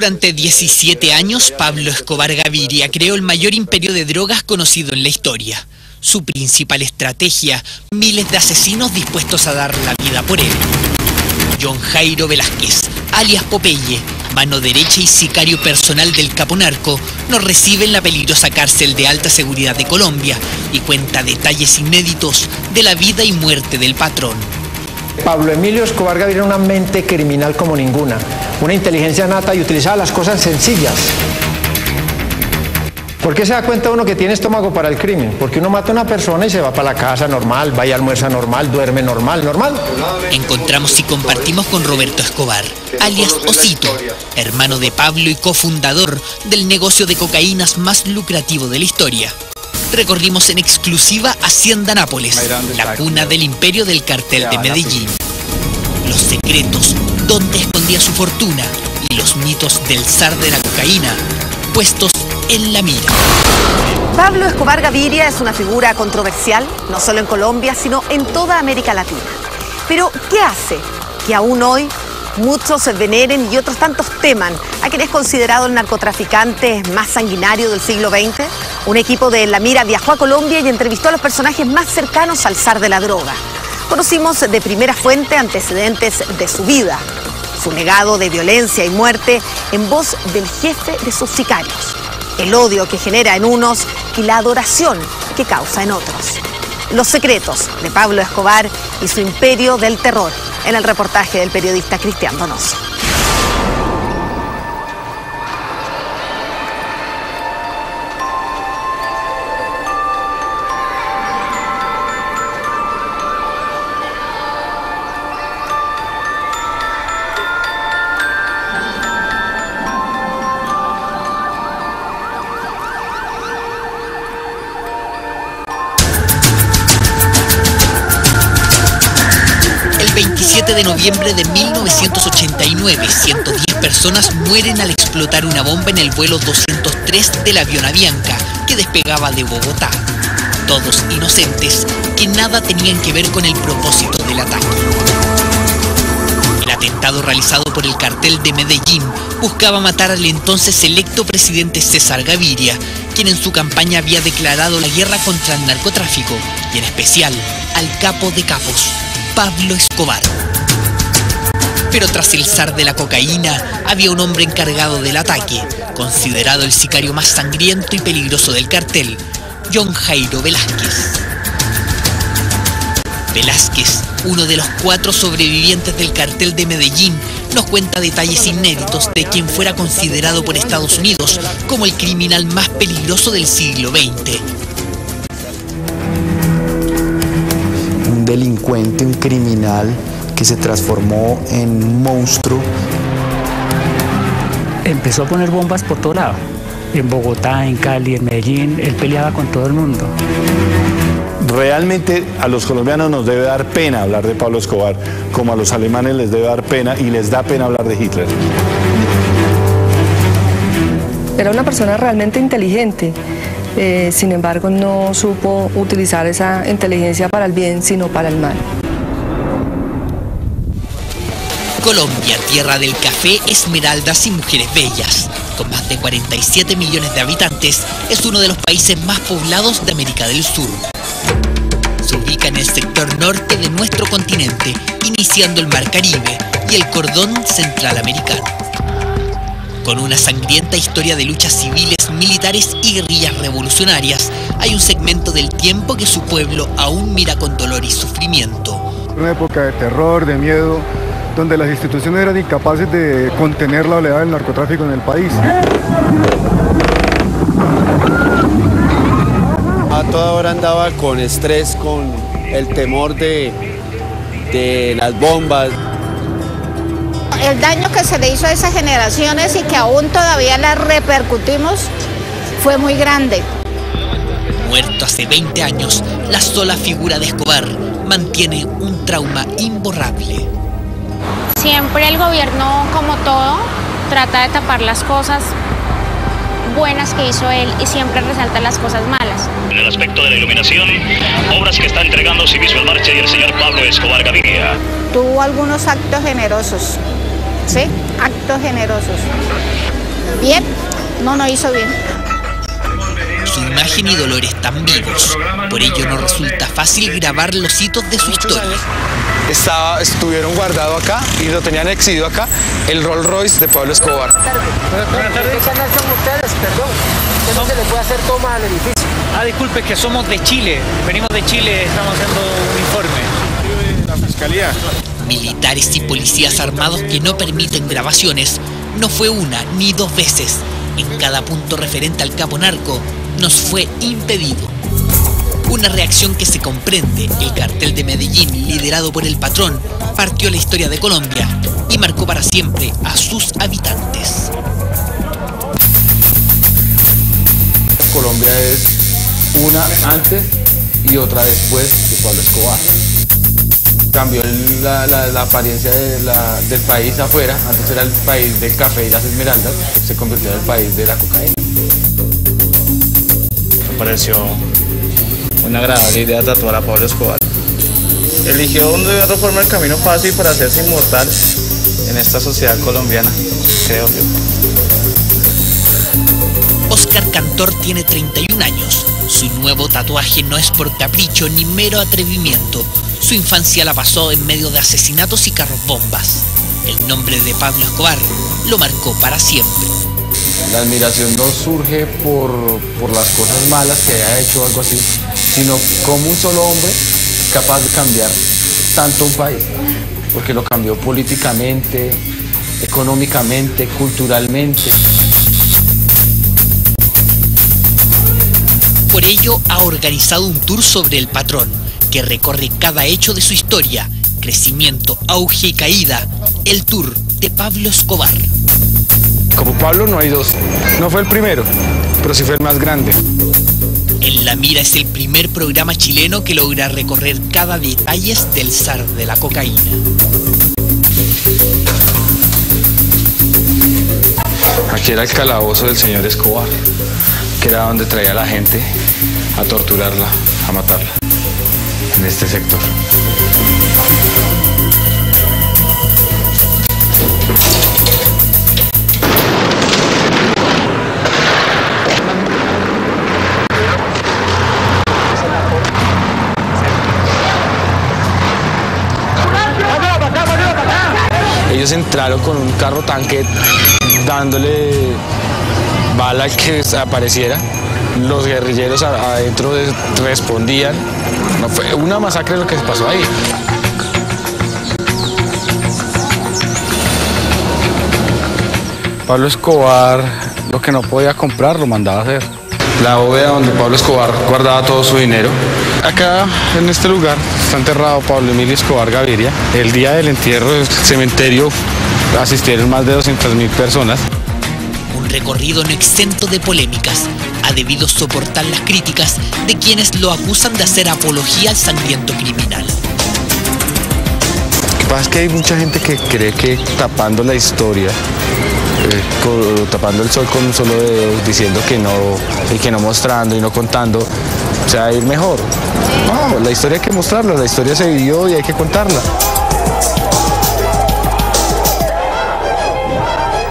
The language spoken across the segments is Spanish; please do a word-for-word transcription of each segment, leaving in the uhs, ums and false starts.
Durante diecisiete años, Pablo Escobar Gaviria creó el mayor imperio de drogas conocido en la historia. Su principal estrategia, miles de asesinos dispuestos a dar la vida por él. John Jairo Velásquez, alias Popeye, mano derecha y sicario personal del caponarco, nos recibe en la peligrosa cárcel de alta seguridad de Colombia y cuenta detalles inéditos de la vida y muerte del patrón. Pablo Emilio Escobar Gaviria era una mente criminal como ninguna, una inteligencia nata y utilizaba las cosas sencillas. ¿Por qué se da cuenta uno que tiene estómago para el crimen? Porque uno mata a una persona y se va para la casa normal, va y almuerza normal, duerme normal, normal. Encontramos y compartimos con Roberto Escobar, alias Osito, hermano de Pablo y cofundador del negocio de cocaínas más lucrativo de la historia. Recorrimos en exclusiva Hacienda Nápoles, la cuna del imperio del cartel de Medellín. Los secretos, donde escondía su fortuna, y los mitos del zar de la cocaína, puestos en la mira. Pablo Escobar Gaviria es una figura controversial, no solo en Colombia, sino en toda América Latina. Pero, ¿qué hace que aún hoy muchos se veneren y otros tantos teman a quien es considerado el narcotraficante más sanguinario del siglo veinte? Un equipo de La Mira viajó a Colombia y entrevistó a los personajes más cercanos al zar de la droga. Conocimos de primera fuente antecedentes de su vida, su legado de violencia y muerte en voz del jefe de sus sicarios, el odio que genera en unos y la adoración que causa en otros. Los secretos de Pablo Escobar y su imperio del terror, en el reportaje del periodista Cristian Donoso. el veintisiete de noviembre de mil novecientos ochenta y nueve, ciento diez personas mueren al explotar una bomba en el vuelo doscientos tres del avión Avianca, que despegaba de Bogotá. Todos inocentes, que nada tenían que ver con el propósito del ataque. El atentado realizado por el cartel de Medellín buscaba matar al entonces electo presidente César Gaviria, quien en su campaña había declarado la guerra contra el narcotráfico, y en especial al capo de capos, Pablo Escobar. Pero tras el zar de la cocaína había un hombre encargado del ataque, considerado el sicario más sangriento y peligroso del cartel, John Jairo Velásquez. Velásquez, uno de los cuatro sobrevivientes del cartel de Medellín, nos cuenta detalles inéditos de quien fuera considerado por Estados Unidos como el criminal más peligroso del siglo veinte. Delincuente, un criminal que se transformó en un monstruo. Empezó a poner bombas por todo lado, en Bogotá, en Cali, en Medellín, él peleaba con todo el mundo. Realmente a los colombianos nos debe dar pena hablar de Pablo Escobar, como a los alemanes les debe dar pena y les da pena hablar de Hitler. Era una persona realmente inteligente. Eh, sin embargo, no supo utilizar esa inteligencia para el bien, sino para el mal. Colombia, tierra del café, esmeraldas y mujeres bellas. Con más de cuarenta y siete millones de habitantes, es uno de los países más poblados de América del Sur. Se ubica en el sector norte de nuestro continente, iniciando el Mar Caribe y el cordón centralamericano. Con una sangrienta historia de luchas civiles, militares y guerrillas revolucionarias, hay un segmento del tiempo que su pueblo aún mira con dolor y sufrimiento. Una época de terror, de miedo, donde las instituciones eran incapaces de contener la oleada del narcotráfico en el país. A toda hora andaba con estrés, con el temor de, de las bombas. El daño que se le hizo a esas generaciones y que aún todavía las repercutimos fue muy grande. Muerto hace veinte años, la sola figura de Escobar mantiene un trauma imborrable. Siempre el gobierno, como todo, trata de tapar las cosas buenas que hizo él y siempre resalta las cosas malas. En el aspecto de la iluminación, obras que está entregando Civismo en Marcha y el señor Pablo Escobar Gaviria. Tuvo algunos actos generosos. ¿Sí? Actos generosos. bien, no nos hizo bien. Su imagen y dolor están vivos, por ello no resulta fácil grabar los hitos de su historia. Estaba, estuvieron guardado acá y lo tenían exhibido acá, el Rolls Royce de Pablo Escobar. Buenas tardes. Buenas tardes. No son ustedes, perdón. ¿Cómo se le puede hacer toma al edificio? Ah, disculpe, que somos de Chile. Venimos de Chile, estamos haciendo un informe. La fiscalía. Militares y policías armados que no permiten grabaciones. No fue una ni dos veces. En cada punto referente al capo narco nos fue impedido. Una reacción que se comprende. El cartel de Medellín, liderado por el patrón, partió la historia de Colombia y marcó para siempre a sus habitantes. Colombia es una antes y otra después de Pablo Escobar. Cambió la, la, la apariencia de la, del país afuera. Antes era el país del café y las esmeraldas. Se convirtió en el país de la cocaína. Me pareció una agradable idea tatuar a Pablo Escobar. Eligió de otra forma el camino fácil para hacerse inmortal en esta sociedad colombiana, creo yo. Óscar Cantor tiene treinta y un años. Su nuevo tatuaje no es por capricho ni mero atrevimiento. Su infancia la pasó en medio de asesinatos y carros bombas. El nombre de Pablo Escobar lo marcó para siempre. La admiración no surge por, por las cosas malas que haya hecho o algo así, sino como un solo hombre capaz de cambiar tanto un país, porque lo cambió políticamente, económicamente, culturalmente. Por ello ha organizado un tour sobre el patrón, que recorre cada hecho de su historia, crecimiento, auge y caída, el tour de Pablo Escobar. Como Pablo no hay dos, no fue el primero, pero sí fue el más grande. En La Mira es el primer programa chileno que logra recorrer cada detalle del zar de la cocaína. Aquí era el calabozo del señor Escobar, que era donde traía a la gente a torturarla, a matarla, en este sector. Ellos entraron con un carro tanque dándole bala que apareciera. Los guerrilleros adentro respondían. No fue una masacre lo que pasó ahí. Pablo Escobar, lo que no podía comprar, lo mandaba a hacer. La bóveda donde Pablo Escobar guardaba todo su dinero. Acá, en este lugar, está enterrado Pablo Emilio Escobar Gaviria. El día del entierro del cementerio asistieron más de doscientas mil personas. Un recorrido no exento de polémicas. Ha debido soportar las críticas de quienes lo acusan de hacer apología al sangriento criminal. Lo que pasa es que hay mucha gente que cree que tapando la historia, eh, tapando el sol con un solo dedo, diciendo que no, y que no mostrando y no contando, se va a ir mejor. No, la historia hay que mostrarla, la historia se vivió y hay que contarla.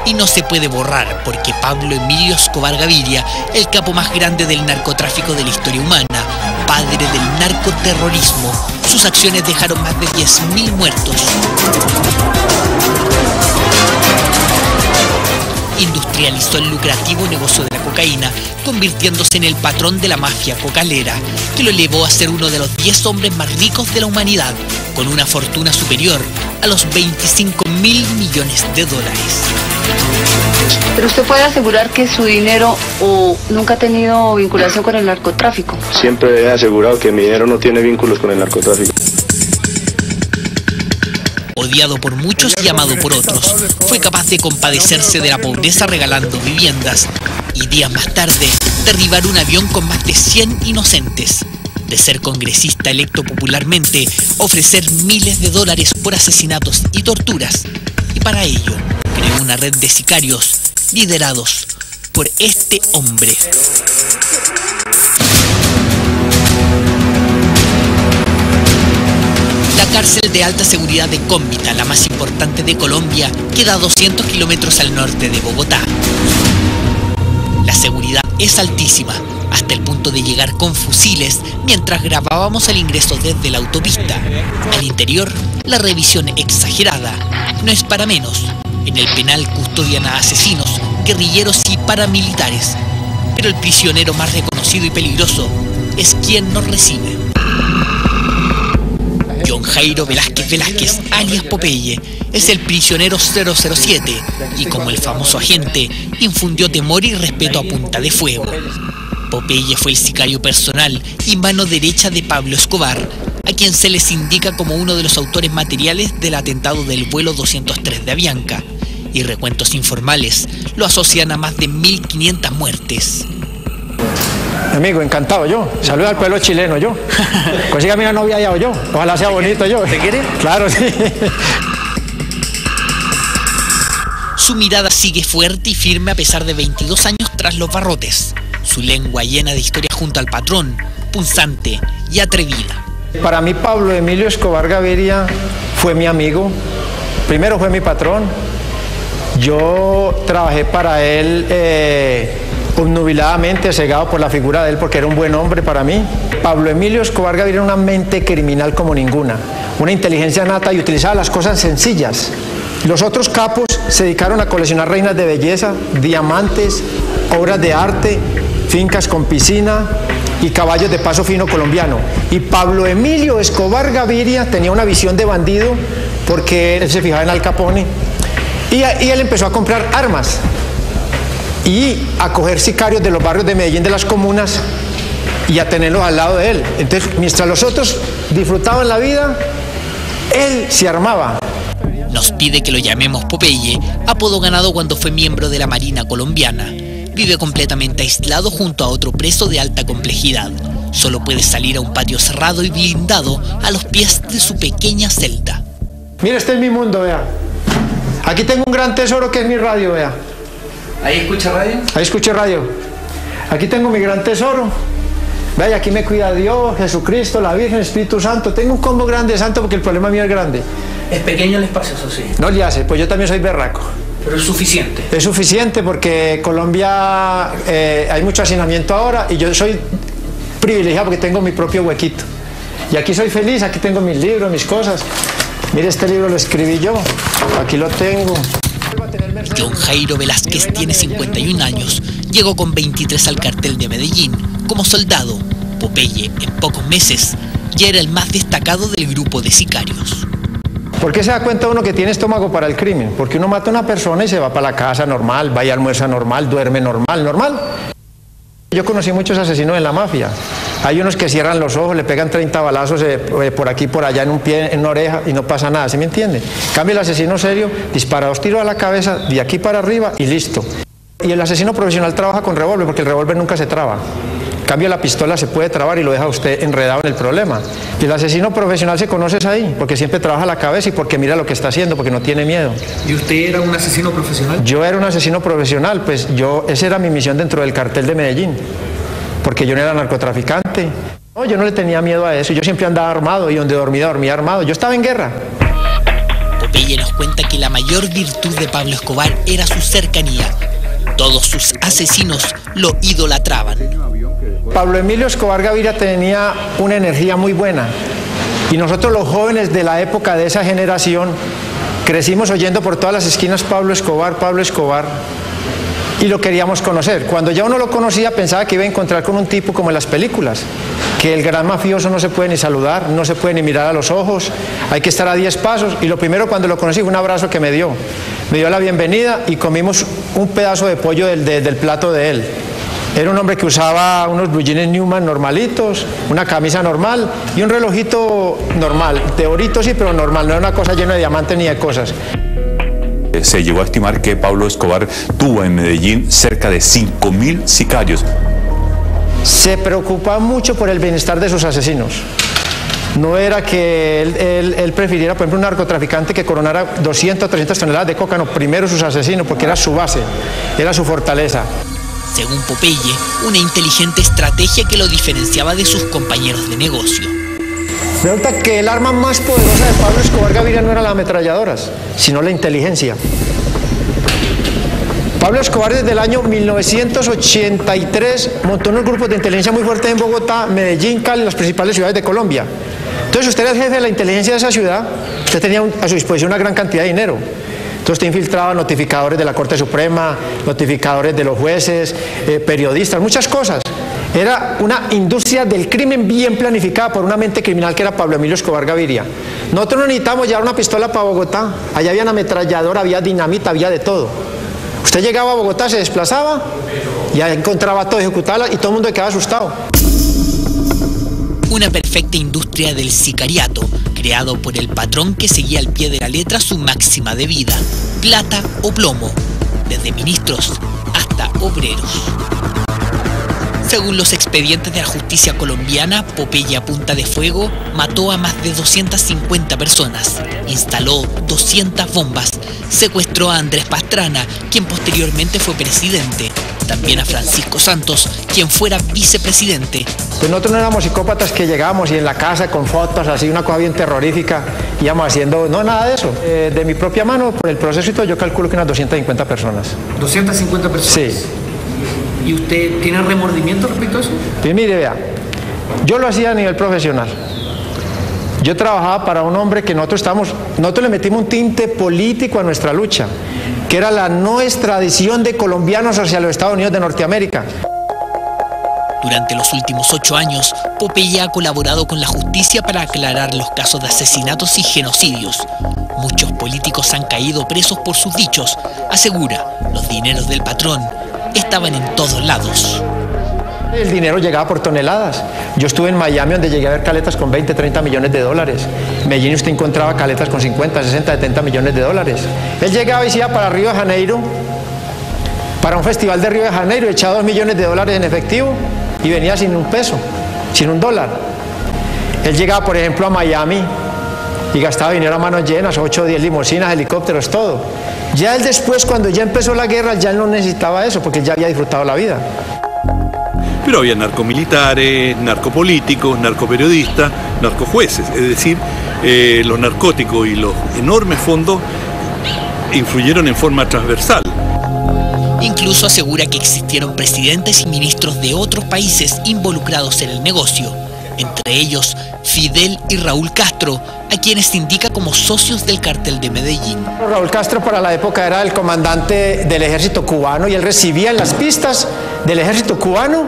Y no se puede borrar, porque Pablo Emilio Escobar Gaviria, el capo más grande del narcotráfico de la historia humana, padre del narcoterrorismo, sus acciones dejaron más de diez mil muertos. Industrializó el lucrativo negocio de la cocaína, convirtiéndose en el patrón de la mafia cocalera, que lo llevó a ser uno de los diez hombres más ricos de la humanidad, con una fortuna superior a los veinticinco mil millones de dólares. Pero usted puede asegurar que su dinero o nunca ha tenido vinculación con el narcotráfico. Siempre he asegurado que mi dinero no tiene vínculos con el narcotráfico. Odiado por muchos y amado por otros, fue capaz de compadecerse de la pobreza regalando viviendas y días más tarde derribar un avión con más de cien inocentes. De ser congresista electo popularmente, ofrecer miles de dólares por asesinatos y torturas. Y para ello, creó una red de sicarios liderados por este hombre. La cárcel de alta seguridad de Cómbita, la más importante de Colombia, queda a doscientos kilómetros al norte de Bogotá. La seguridad es altísima, hasta el punto de llegar con fusiles mientras grabábamos el ingreso desde la autopista. Al interior, la revisión exagerada no es para menos. En el penal custodian a asesinos, guerrilleros y paramilitares. Pero el prisionero más reconocido y peligroso es quien nos recibe. John Jairo Velásquez Velásquez, alias Popeye, es el prisionero cero cero siete y, como el famoso agente, infundió temor y respeto a punta de fuego. Popeye fue el sicario personal y mano derecha de Pablo Escobar, a quien se les indica como uno de los autores materiales del atentado del vuelo doscientos tres de Avianca, y recuentos informales lo asocian a más de mil quinientas muertes. Amigo, encantado yo. Saluda al pueblo chileno yo. Consígame una novia ya o yo. Ojalá sea bonito yo. ¿Te quiere? Claro, sí. Su mirada sigue fuerte y firme a pesar de veintidós años tras los barrotes. Su lengua llena de historia junto al patrón, punzante y atrevida. Para mí Pablo Emilio Escobar Gaviria fue mi amigo. Primero fue mi patrón. Yo trabajé para él eh, obnubiladamente, cegado por la figura de él, porque era un buen hombre para mí. Pablo Emilio Escobar Gaviria era una mente criminal como ninguna, una inteligencia nata y utilizaba las cosas sencillas. Los otros capos se dedicaron a coleccionar reinas de belleza, diamantes, obras de arte, fincas con piscina y caballos de paso fino colombiano. Y Pablo Emilio Escobar Gaviria tenía una visión de bandido porque él se fijaba en Al Capone y, y él empezó a comprar armas y a coger sicarios de los barrios de Medellín, de las comunas, y a tenerlos al lado de él. Entonces, mientras los otros disfrutaban la vida, él se armaba. Nos pide que lo llamemos Popeye, apodo ganado cuando fue miembro de la Marina colombiana. Vive completamente aislado junto a otro preso de alta complejidad. Solo puede salir a un patio cerrado y blindado a los pies de su pequeña celda. Mira, este es mi mundo, vea. Aquí tengo un gran tesoro que es mi radio, vea. ¿Ahí escucha radio? Ahí escucho radio. Aquí tengo mi gran tesoro. Vaya, aquí me cuida Dios, Jesucristo, la Virgen, Espíritu Santo. Tengo un combo grande de santo porque el problema mío es grande. Es pequeño el espacio, eso sí. No le hace, pues yo también soy berraco. Pero es suficiente. Es suficiente porque Colombia eh, hay mucho hacinamiento ahora y yo soy privilegiado porque tengo mi propio huequito. Y aquí soy feliz, aquí tengo mis libros, mis cosas. Mire, este libro lo escribí yo, aquí lo tengo. John Jairo Velásquez tiene cincuenta y un años, llegó con veintitrés al cartel de Medellín como soldado. Popeye, en pocos meses, ya era el más destacado del grupo de sicarios. ¿Por qué se da cuenta uno que tiene estómago para el crimen? Porque uno mata a una persona y se va para la casa normal, va y almuerza normal, duerme normal, normal. Yo conocí muchos asesinos en la mafia. Hay unos que cierran los ojos, le pegan treinta balazos eh, por aquí, por allá, en un pie, en una oreja y no pasa nada, ¿sí me entiende? Cambia el asesino serio, dispara dos tiros a la cabeza, de aquí para arriba y listo. Y el asesino profesional trabaja con revólver porque el revólver nunca se traba. Cambio, la pistola se puede trabar y lo deja usted enredado en el problema. Y el asesino profesional se conoce ahí, porque siempre trabaja la cabeza y porque mira lo que está haciendo, porque no tiene miedo. ¿Y usted era un asesino profesional? Yo era un asesino profesional, pues yo, esa era mi misión dentro del cartel de Medellín, porque yo no era narcotraficante. No, yo no le tenía miedo a eso, yo siempre andaba armado y donde dormía, dormía armado. Yo estaba en guerra. Popeye nos cuenta que la mayor virtud de Pablo Escobar era su cercanía. Todos sus asesinos lo idolatraban. Pablo Emilio Escobar Gaviria tenía una energía muy buena y nosotros los jóvenes de la época, de esa generación, crecimos oyendo por todas las esquinas Pablo Escobar, Pablo Escobar, y lo queríamos conocer. Cuando ya uno lo conocía pensaba que iba a encontrar con un tipo como en las películas, que el gran mafioso no se puede ni saludar, no se puede ni mirar a los ojos, hay que estar a diez pasos, y lo primero cuando lo conocí fue un abrazo que me dio. Me dio la bienvenida y comimos un pedazo de pollo del, del, del plato de él. Era un hombre que usaba unos blue jeans Newman normalitos, una camisa normal y un relojito normal, de orito sí, pero normal, no era una cosa llena de diamantes ni de cosas. Se llegó a estimar que Pablo Escobar tuvo en Medellín cerca de cinco mil sicarios. Se preocupaba mucho por el bienestar de sus asesinos. No era que él, él, él prefiriera, por ejemplo, un narcotraficante que coronara doscientas o trescientas toneladas de coca, no, primero sus asesinos, porque era su base, era su fortaleza. Según Popeye, una inteligente estrategia que lo diferenciaba de sus compañeros de negocio. Resulta que el arma más poderosa de Pablo Escobar Gaviria no eran las ametralladoras, sino la inteligencia. Pablo Escobar desde el año mil novecientos ochenta y tres montó unos grupos de inteligencia muy fuertes en Bogotá, Medellín, Cali, las principales ciudades de Colombia. Entonces usted era el jefe de la inteligencia de esa ciudad, usted tenía un, a su disposición una gran cantidad de dinero. Entonces usted infiltraba notificadores de la Corte Suprema, notificadores de los jueces, eh, periodistas, muchas cosas. Era una industria del crimen bien planificada por una mente criminal que era Pablo Emilio Escobar Gaviria. Nosotros no necesitábamos llevar una pistola para Bogotá, allá había una ametralladora, había dinamita, había de todo. Usted llegaba a Bogotá, se desplazaba, ya encontraba todo, ejecutaba y todo el mundo quedaba asustado. Una perfecta industria del sicariato, creado por el patrón que seguía al pie de la letra su máxima de vida, plata o plomo, desde ministros hasta obreros. Según los expedientes de la justicia colombiana, Popeye a punta de fuego mató a más de doscientas cincuenta personas, instaló doscientas bombas, secuestró a Andrés Pastrana, quien posteriormente fue presidente, también a Francisco Santos, quien fuera vicepresidente. Pues nosotros no éramos psicópatas que llegábamos y en la casa con fotos, así una cosa bien terrorífica, íbamos haciendo, no, nada de eso. Eh, de mi propia mano, por el proceso y todo, yo calculo que unas doscientas cincuenta personas. ¿doscientas cincuenta personas? Sí. ¿Y usted tiene remordimiento respecto a eso? Pues mire, vea, yo lo hacía a nivel profesional. Yo trabajaba para un hombre que nosotros estábamos, nosotros le metimos un tinte político a nuestra lucha, que era la no extradición de colombianos hacia los Estados Unidos de Norteamérica. Durante los últimos ocho años, Popeye ha colaborado con la justicia para aclarar los casos de asesinatos y genocidios. Muchos políticos han caído presos por sus dichos, asegura, los dineros del patrón estaban en todos lados. El dinero llegaba por toneladas. Yo estuve en Miami donde llegué a ver caletas con veinte, treinta millones de dólares. En Medellín usted encontraba caletas con cincuenta, sesenta, setenta millones de dólares. Él llegaba y se iba para Río de Janeiro, para un festival de Río de Janeiro, echaba dos millones de dólares en efectivo y venía sin un peso, sin un dólar. Él llegaba, por ejemplo, a Miami y gastaba dinero a manos llenas, ocho o diez limusinas, helicópteros, todo. Ya él después, cuando ya empezó la guerra, ya él no necesitaba eso, porque ya había disfrutado la vida. Pero había narcomilitares, narcopolíticos, narcoperiodistas, narcojueces. Es decir, eh, los narcóticos y los enormes fondos influyeron en forma transversal. Incluso asegura que existieron presidentes y ministros de otros países involucrados en el negocio, entre ellos Fidel y Raúl Castro, a quienes se indica como socios del cartel de Medellín. Raúl Castro para la época era el comandante del ejército cubano y él recibía en las pistas del ejército cubano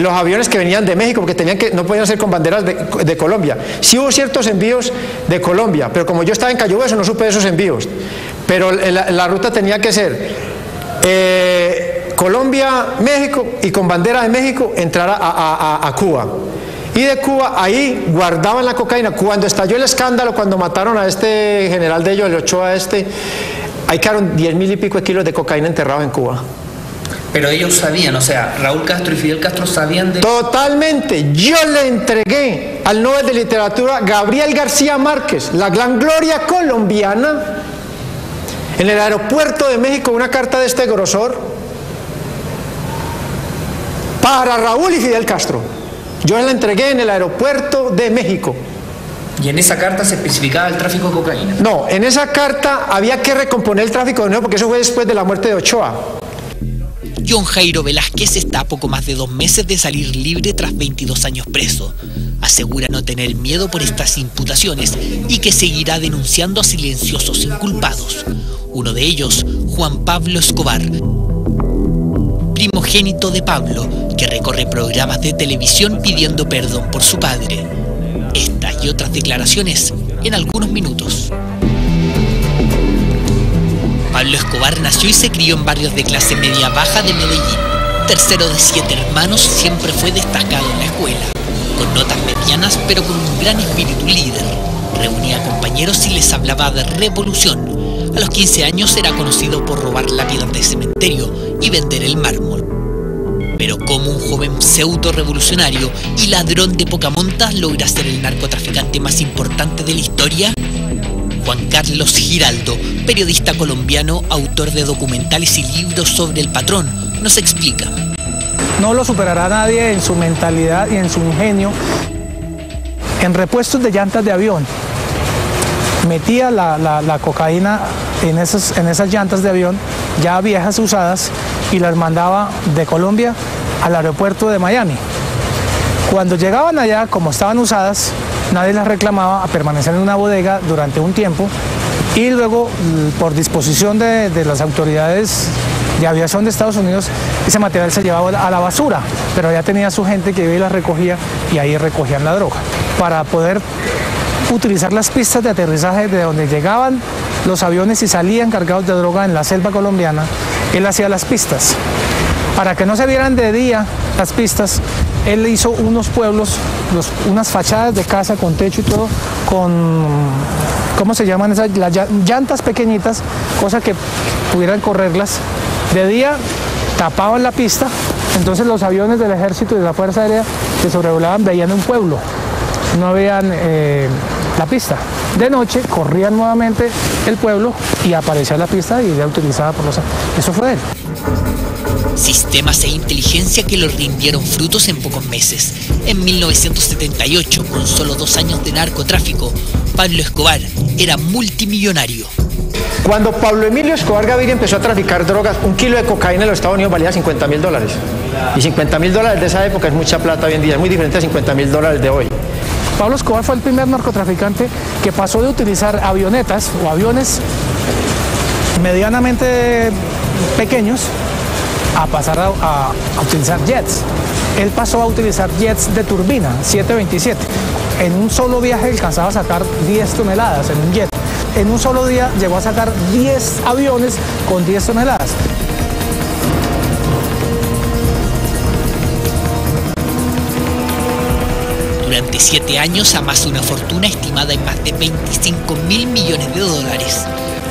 los aviones que venían de México porque tenían que, no podían ser con banderas de, de Colombia. Sí hubo ciertos envíos de Colombia, pero como yo estaba en Cayubeso no supe de esos envíos. Pero la, la ruta tenía que ser eh, Colombia, México y con bandera de México entrar a, a, a, a Cuba. Y de Cuba, ahí guardaban la cocaína. Cuando estalló el escándalo, cuando mataron a este general de ellos, el Ochoa este, ahí quedaron diez mil y pico de kilos de cocaína enterrados en Cuba. Pero ellos sabían, o sea, Raúl Castro y Fidel Castro sabían de... Totalmente. Yo le entregué al Nobel de Literatura Gabriel García Márquez, la gran gloria colombiana, en el aeropuerto de México, una carta de este grosor para Raúl y Fidel Castro. Yo la entregué en el aeropuerto de México. ¿Y en esa carta se especificaba el tráfico de cocaína? No, en esa carta había que recomponer el tráfico de nuevo porque eso fue después de la muerte de Ochoa. John Jairo Velásquez está a poco más de dos meses de salir libre tras veintidós años preso. Asegura no tener miedo por estas imputaciones y que seguirá denunciando a silenciosos inculpados. Uno de ellos, Juan Pablo Escobar, primogénito de Pablo, que recorre programas de televisión pidiendo perdón por su padre. Estas y otras declaraciones en algunos minutos. Pablo Escobar nació y se crió en barrios de clase media-baja de Medellín. Tercero de siete hermanos, siempre fue destacado en la escuela, con notas medianas pero con un gran espíritu líder. Reunía a compañeros y les hablaba de revolución. A los quince años era conocido por robar lápidas de cementerio y vender el mármol. Pero como un joven pseudo-revolucionario y ladrón de poca monta logra ser el narcotraficante más importante de la historia, Juan Carlos Giraldo, periodista colombiano, autor de documentales y libros sobre el patrón, nos explica. No lo superará nadie en su mentalidad y en su ingenio. En repuestos de llantas de avión, metía la, la, la cocaína en esas, en esas llantas de avión ya viejas usadas y las mandaba de Colombia al aeropuerto de Miami. Cuando llegaban allá, como estaban usadas, nadie las reclamaba a permanecer en una bodega durante un tiempo y luego, por disposición de, de las autoridades de aviación de Estados Unidos, ese material se llevaba a la basura, pero allá tenía su gente que iba y la recogía y ahí recogían la droga. Para poder utilizar las pistas de aterrizaje de donde llegaban los aviones y salían cargados de droga en la selva colombiana, él hacía las pistas. Para que no se vieran de día las pistas, él hizo unos pueblos, los, unas fachadas de casa con techo y todo, con, ¿cómo se llaman esas? Las llantas pequeñitas, cosa que pudieran correrlas. De día tapaban la pista, entonces los aviones del ejército y de la fuerza aérea que sobrevolaban veían un pueblo, no veían eh, la pista. De noche corrían nuevamente el pueblo y aparecía la pista y era utilizada por los... Eso fue él. Sistemas e inteligencia que los rindieron frutos en pocos meses. En mil novecientos setenta y ocho, con solo dos años de narcotráfico, Pablo Escobar era multimillonario. Cuando Pablo Emilio Escobar Gaviria empezó a traficar drogas, un kilo de cocaína en los Estados Unidos valía cincuenta mil dólares. Y cincuenta mil dólares de esa época es mucha plata hoy en día, es muy diferente a cincuenta mil dólares de hoy. Pablo Escobar fue el primer narcotraficante que pasó de utilizar avionetas o aviones medianamente pequeños a pasar a, a, a utilizar jets. Él pasó a utilizar jets de turbina, siete veintisiete. En un solo viaje alcanzaba a sacar diez toneladas en un jet. En un solo día llegó a sacar diez aviones con diez toneladas. Durante siete años amasó una fortuna estimada en más de veinticinco mil millones de dólares.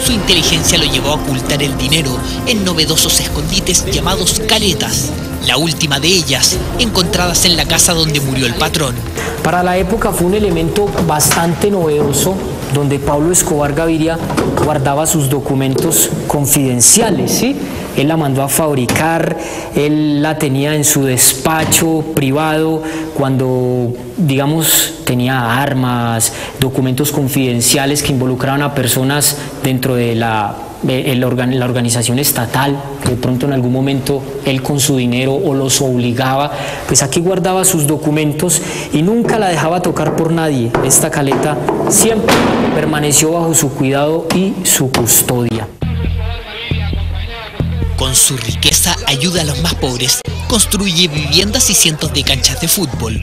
Su inteligencia lo llevó a ocultar el dinero en novedosos escondites llamados caletas, la última de ellas encontradas en la casa donde murió el patrón. Para la época fue un elemento bastante novedoso, donde Pablo Escobar Gaviria guardaba sus documentos confidenciales, ¿sí? Él la mandó a fabricar, él la tenía en su despacho privado, cuando, digamos, tenía armas, documentos confidenciales que involucraban a personas dentro de la, el organ, la organización estatal, que de pronto en algún momento él con su dinero o los obligaba, pues aquí guardaba sus documentos y nunca la dejaba tocar por nadie. Esta caleta siempre permaneció bajo su cuidado y su custodia. Con su riqueza ayuda a los más pobres, construye viviendas y cientos de canchas de fútbol.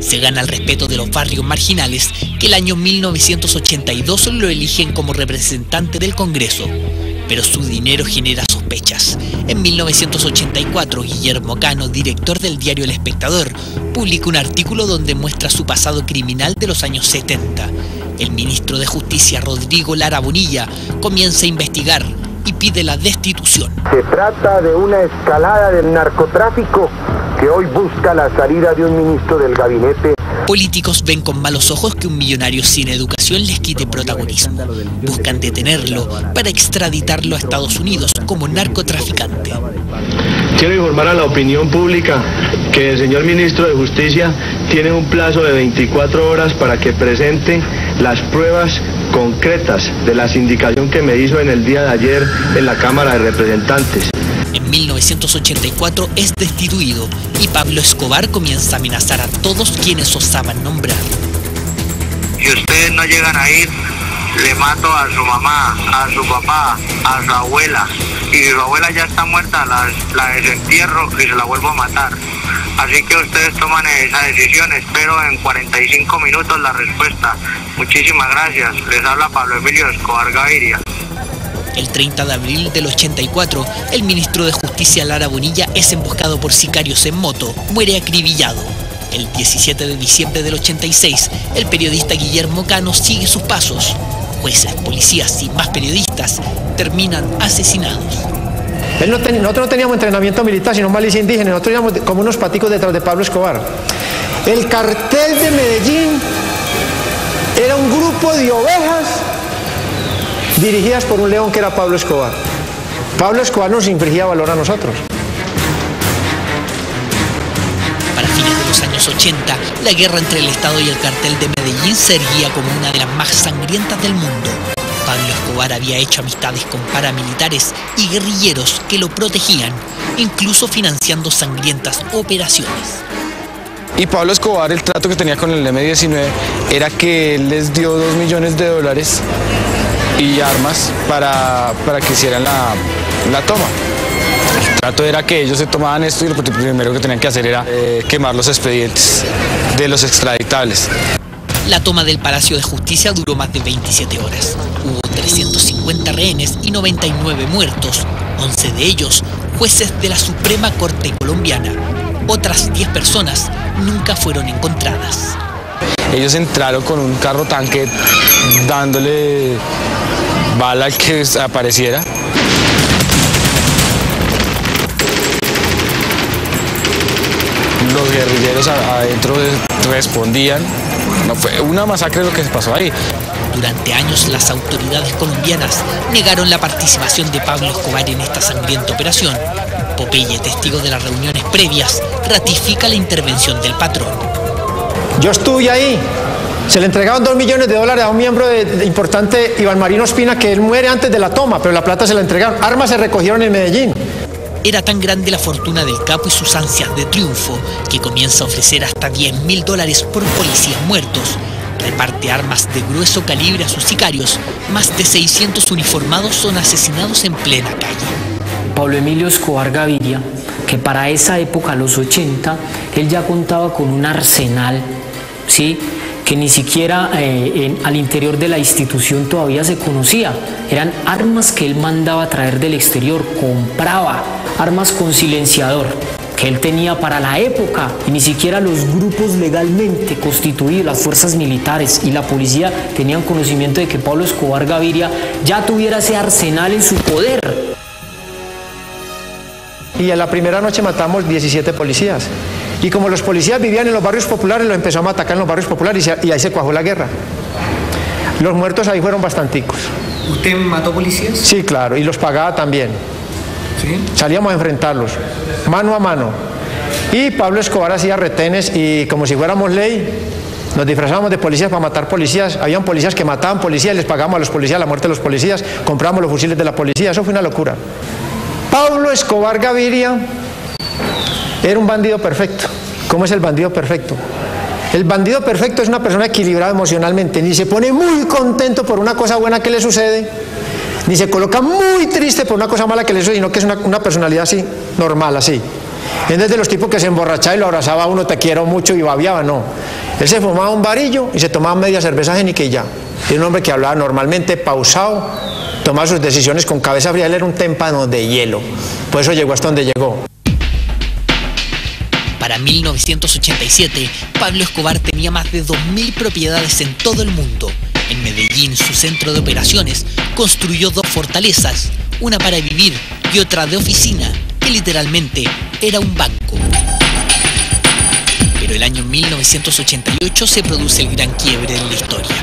Se gana el respeto de los barrios marginales que el año mil novecientos ochenta y dos lo eligen como representante del Congreso. Pero su dinero genera sospechas. En mil novecientos ochenta y cuatro, Guillermo Cano, director del diario El Espectador, publica un artículo donde muestra su pasado criminal de los años setenta. El ministro de Justicia, Rodrigo Lara Bonilla, comienza a investigar y pide la destitución. Se trata de una escalada del narcotráfico que hoy busca la salida de un ministro del gabinete. Políticos ven con malos ojos que un millonario sin educación les quite protagonismo. Buscan detenerlo para extraditarlo a Estados Unidos como narcotraficante. Quiero informar a la opinión pública que el señor ministro de Justicia tiene un plazo de veinticuatro horas para que presente las pruebas concretas de la sindicación que me hizo en el día de ayer en la Cámara de Representantes. En mil novecientos ochenta y cuatro es destituido y Pablo Escobar comienza a amenazar a todos quienes osaban nombrar. Si ustedes no llegan a ir, le mato a su mamá, a su papá, a su abuela. Y su abuela ya está muerta, la, la desentierro y se la vuelvo a matar. Así que ustedes toman esa decisión, espero en cuarenta y cinco minutos la respuesta. Muchísimas gracias, les habla Pablo Emilio Escobar Gaviria. El treinta de abril del ochenta y cuatro, el ministro de Justicia Lara Bonilla es emboscado por sicarios en moto, muere acribillado. El diecisiete de diciembre del ochenta y seis, el periodista Guillermo Cano sigue sus pasos. Jueces, policías y más periodistas terminan asesinados. Él no ten, nosotros no teníamos entrenamiento militar, sino malicia indígena. Nosotros íbamos como unos paticos detrás de Pablo Escobar. El cartel de Medellín era un grupo de ovejas dirigidas por un león que era Pablo Escobar. Pablo Escobar nos infringía valor a nosotros. Para fines de los años ochenta, la guerra entre el Estado y el cartel de Medellín se erguía como una de las más sangrientas del mundo. Pablo Escobar había hecho amistades con paramilitares y guerrilleros que lo protegían, incluso financiando sangrientas operaciones. Y Pablo Escobar, el trato que tenía con el eme diecinueve era que él les dio dos millones de dólares y armas para, para que hicieran la, la toma. El trato era que ellos se tomaban esto y lo primero que tenían que hacer era eh, quemar los expedientes de los extraditables. La toma del Palacio de Justicia duró más de veintisiete horas. Hubo trescientos cincuenta rehenes y noventa y nueve muertos, once de ellos jueces de la Suprema Corte Colombiana. Otras diez personas nunca fueron encontradas. Ellos entraron con un carro tanque dándole bala al que apareciera. Los guerrilleros adentro respondían. No, fue una masacre lo que se pasó ahí. Durante años las autoridades colombianas negaron la participación de Pablo Escobar en esta sangrienta operación. Popeye, testigo de las reuniones previas, ratifica la intervención del patrón. Yo estuve ahí. Se le entregaron dos millones de dólares a un miembro de, de importante, Iván Marino Ospina, que él muere antes de la toma, pero la plata se la entregaron. Armas se recogieron en Medellín. Era tan grande la fortuna del capo y sus ansias de triunfo que comienza a ofrecer hasta diez mil dólares por policías muertos. Reparte armas de grueso calibre a sus sicarios. Más de seiscientos uniformados son asesinados en plena calle. Pablo Emilio Escobar Gaviria, que para esa época, los ochenta, él ya contaba con un arsenal, ¿sí?, que ni siquiera eh, en, al interior de la institución todavía se conocía. Eran armas que él mandaba traer del exterior, compraba armas con silenciador que él tenía para la época, y ni siquiera los grupos legalmente constituidos, las fuerzas militares y la policía, tenían conocimiento de que Pablo Escobar Gaviria ya tuviera ese arsenal en su poder. Y en la primera noche matamos diecisiete policías. Y como los policías vivían en los barrios populares, los empezamos a atacar en los barrios populares y, se, y ahí se cuajó la guerra. Los muertos ahí fueron bastanticos. ¿Usted mató policías? Sí, claro, y los pagaba también. ¿Sí? Salíamos a enfrentarlos, mano a mano. Y Pablo Escobar hacía retenes y, como si fuéramos ley, nos disfrazábamos de policías para matar policías. Habían policías que mataban policías y les pagábamos a los policías la muerte de los policías, comprábamos los fusiles de la policía. Eso fue una locura. Pablo Escobar Gaviria era un bandido perfecto. ¿Cómo es el bandido perfecto? El bandido perfecto es una persona equilibrada emocionalmente. Ni se pone muy contento por una cosa buena que le sucede, ni se coloca muy triste por una cosa mala que le sucede, sino que es una, una personalidad así, normal, así. Es desde los tipos que se emborrachaba y lo abrazaba a uno, te quiero mucho, y babiaba, no. Él se fumaba un varillo y se tomaba media cerveza génica y ya. Era un hombre que hablaba normalmente, pausado, tomaba sus decisiones con cabeza fría. Él era un témpano de hielo. Por eso llegó hasta donde llegó. Para mil novecientos ochenta y siete, Pablo Escobar tenía más de dos mil propiedades en todo el mundo. En Medellín, su centro de operaciones, construyó dos fortalezas, una para vivir y otra de oficina, que literalmente era un banco. Pero el año mil novecientos ochenta y ocho se produce el gran quiebre de la historia.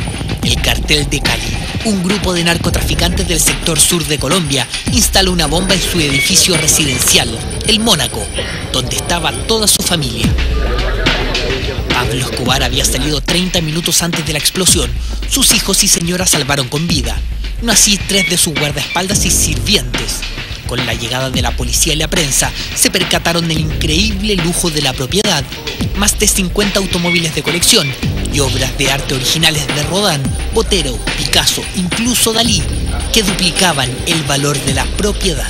El Cartel de Cali, un grupo de narcotraficantes del sector sur de Colombia, instaló una bomba en su edificio residencial, el Mónaco, donde estaba toda su familia. Pablo Escobar había salido treinta minutos antes de la explosión. Sus hijos y señora salvaron con vida. No así tres de sus guardaespaldas y sirvientes. Con la llegada de la policía y la prensa, se percataron del increíble lujo de la propiedad. Más de cincuenta automóviles de colección y obras de arte originales de Rodán, Botero, Picasso, incluso Dalí, que duplicaban el valor de la propiedad.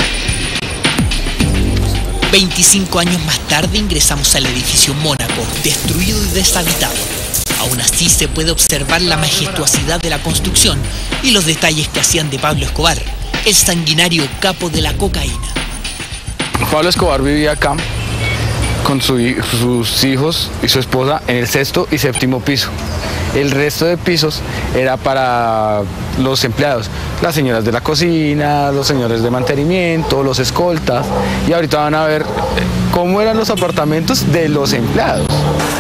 veinticinco años más tarde ingresamos al edificio Mónaco, destruido y deshabitado. Aún así se puede observar la majestuosidad de la construcción y los detalles que hacían de Pablo Escobar, el sanguinario capo de la cocaína. Pablo Escobar vivía acá con su, sus hijos y su esposa en el sexto y séptimo piso. El resto de pisos era para los empleados, las señoras de la cocina, los señores de mantenimiento, los escoltas, y ahorita van a ver cómo eran los apartamentos de los empleados.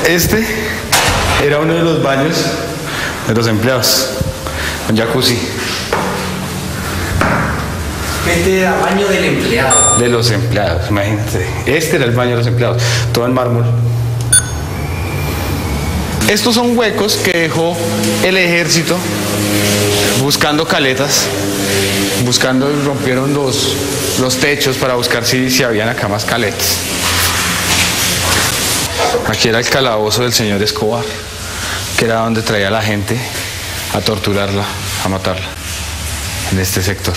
Este era uno de los baños de los empleados, un jacuzzi. Este era el baño del empleado. De los empleados, imagínate. Este era el baño de los empleados, todo en mármol. Estos son huecos que dejó el ejército buscando caletas, buscando, rompieron los, los techos para buscar si, si habían acá más caletas. Aquí era el calabozo del señor Escobar, que era donde traía a la gente a torturarla, a matarla, en este sector.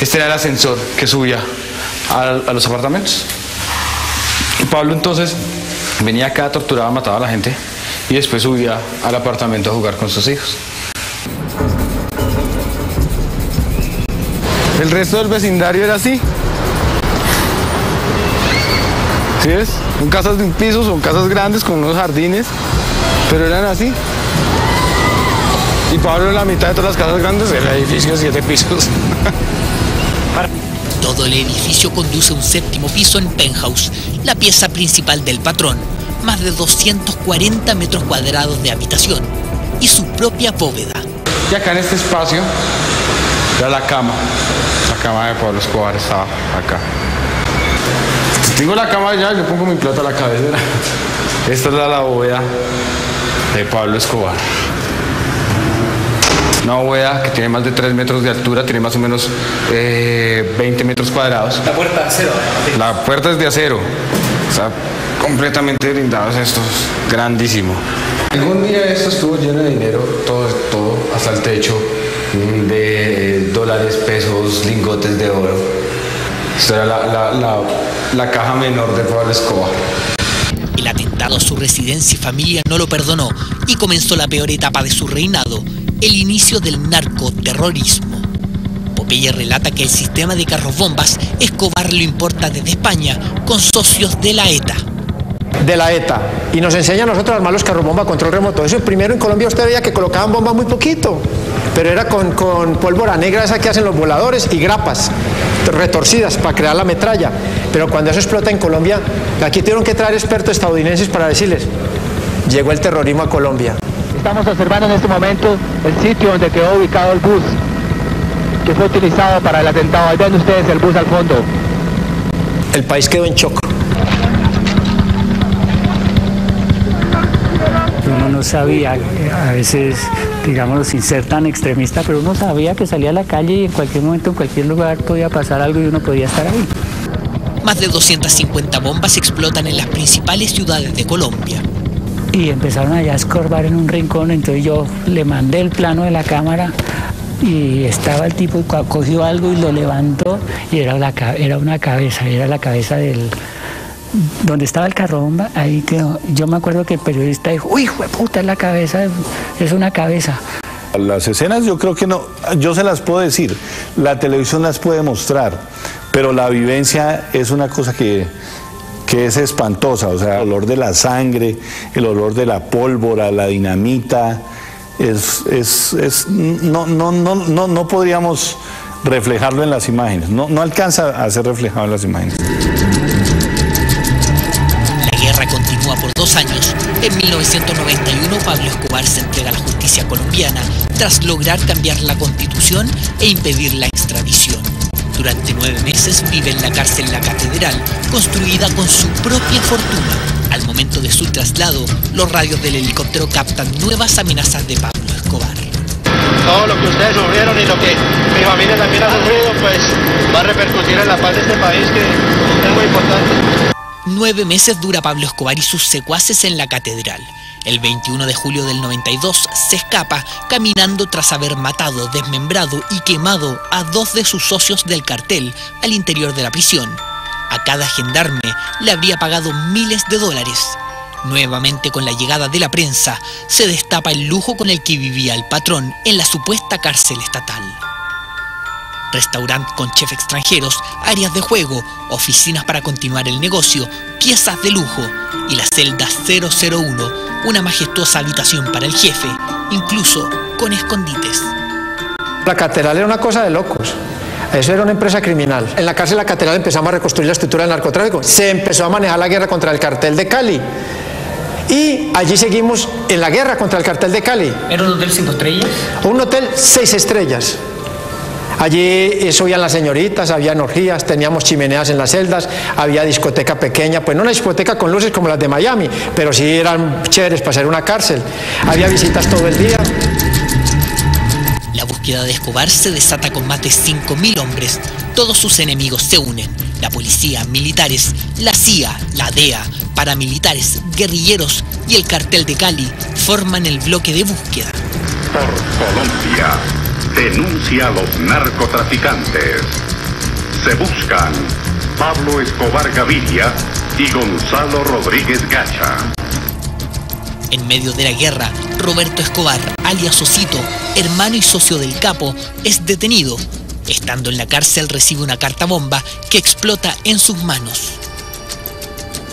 Este era el ascensor que subía a, a los apartamentos. Pablo entonces venía acá, torturaba, mataba a la gente y después subía al apartamento a jugar con sus hijos. El resto del vecindario era así. ¿Sí ves? Son casas de un piso, son casas grandes con unos jardines, pero eran así. Y Pablo en la mitad de todas las casas grandes era el edificio de siete pisos. Todo el edificio conduce a un séptimo piso en penthouse, la pieza principal del patrón, más de doscientos cuarenta metros cuadrados de habitación y su propia bóveda. Y acá en este espacio era la cama, la cama de Pablo Escobar estaba acá. Si tengo la cama ya, yo pongo mi plata a la cabecera. Esta es la, la bóveda de Pablo Escobar. Una bóveda que tiene más de tres metros de altura, tiene más o menos eh, veinte metros cuadrados. La puerta de acero. La puerta es de acero. O sea, completamente blindados estos. Grandísimo. Algún día esto estuvo lleno de dinero, todo, todo, hasta el techo, de dólares, pesos, lingotes de oro. Esto era la, la, la, la caja menor de Pablo Escobar. El atentado a su residencia y familia no lo perdonó y comenzó la peor etapa de su reinado. El inicio del narcoterrorismo. Popeye relata que el sistema de carros bombas Escobar lo importa desde España con socios de la ETA. De la ETA. Y nos enseña a nosotros a armar los carros bomba a control remoto. Eso primero en Colombia usted veía que colocaban bombas muy poquito, pero era con, con pólvora negra esa que hacen los voladores y grapas retorcidas para crear la metralla. Pero cuando eso explota en Colombia, aquí tuvieron que traer expertos estadounidenses para decirles, llegó el terrorismo a Colombia. Estamos observando en este momento el sitio donde quedó ubicado el bus que fue utilizado para el atentado. Ahí ven ustedes el bus al fondo. El país quedó en shock. Uno no sabía, a veces, digámoslo sin ser tan extremista, pero uno sabía que salía a la calle y en cualquier momento, en cualquier lugar podía pasar algo y uno podía estar ahí. Más de doscientas cincuenta bombas explotan en las principales ciudades de Colombia. Y empezaron allá a escorbar en un rincón, entonces yo le mandé el plano de la cámara y estaba el tipo, cogió algo y lo levantó y era, la, era una cabeza, era la cabeza del... donde estaba el carro bomba, ahí quedó. Yo me acuerdo que el periodista dijo, uy, jueputa, es la cabeza, es una cabeza. Las escenas yo creo que no, yo se las puedo decir, la televisión las puede mostrar, pero la vivencia es una cosa que... que es espantosa, o sea, el olor de la sangre, el olor de la pólvora, la dinamita, es, es, es no, no, no, no, no podríamos reflejarlo en las imágenes, no, no alcanza a ser reflejado en las imágenes. La guerra continúa por dos años. En mil novecientos noventa y uno, Pablo Escobar se entrega a la justicia colombiana tras lograr cambiar la constitución e impedir la extradición. Durante nueve meses vive en la cárcel La Catedral, construida con su propia fortuna. Al momento de su traslado, los radios del helicóptero captan nuevas amenazas de Pablo Escobar. Todo lo que ustedes sufrieron y lo que mi familia también ha sufrido, pues va a repercutir en la paz de este país, que es muy importante. Nueve meses dura Pablo Escobar y sus secuaces en La Catedral. El veintiuno de julio del noventa y dos se escapa caminando tras haber matado, desmembrado y quemado a dos de sus socios del cartel al interior de la prisión. A cada gendarme le habría pagado miles de dólares. Nuevamente con la llegada de la prensa se destapa el lujo con el que vivía el patrón en la supuesta cárcel estatal. Restaurante con chefs extranjeros, áreas de juego, oficinas para continuar el negocio, piezas de lujo y la celda cero cero uno. Una majestuosa habitación para el jefe, incluso con escondites. La Catedral era una cosa de locos. Eso era una empresa criminal. En la cárcel de La Catedral empezamos a reconstruir la estructura del narcotráfico. Se empezó a manejar la guerra contra el cartel de Cali. Y allí seguimos en la guerra contra el cartel de Cali. ¿Era un hotel cinco estrellas? Un hotel seis estrellas. Allí subían las señoritas, había orgías, teníamos chimeneas en las celdas, había discoteca pequeña, pues no una discoteca con luces como las de Miami, pero sí eran chéveres para ser una cárcel. Había visitas todo el día. La búsqueda de Escobar se desata con más de cinco mil hombres. Todos sus enemigos se unen. La policía, militares, la C I A, la D E A, paramilitares, guerrilleros y el cartel de Cali forman el bloque de búsqueda. Por Colombia, denuncia a los narcotraficantes. Se buscan Pablo Escobar Gaviria y Gonzalo Rodríguez Gacha. En medio de la guerra, Roberto Escobar, alias Osito, hermano y socio del Capo, es detenido. Estando en la cárcel recibe una carta bomba que explota en sus manos.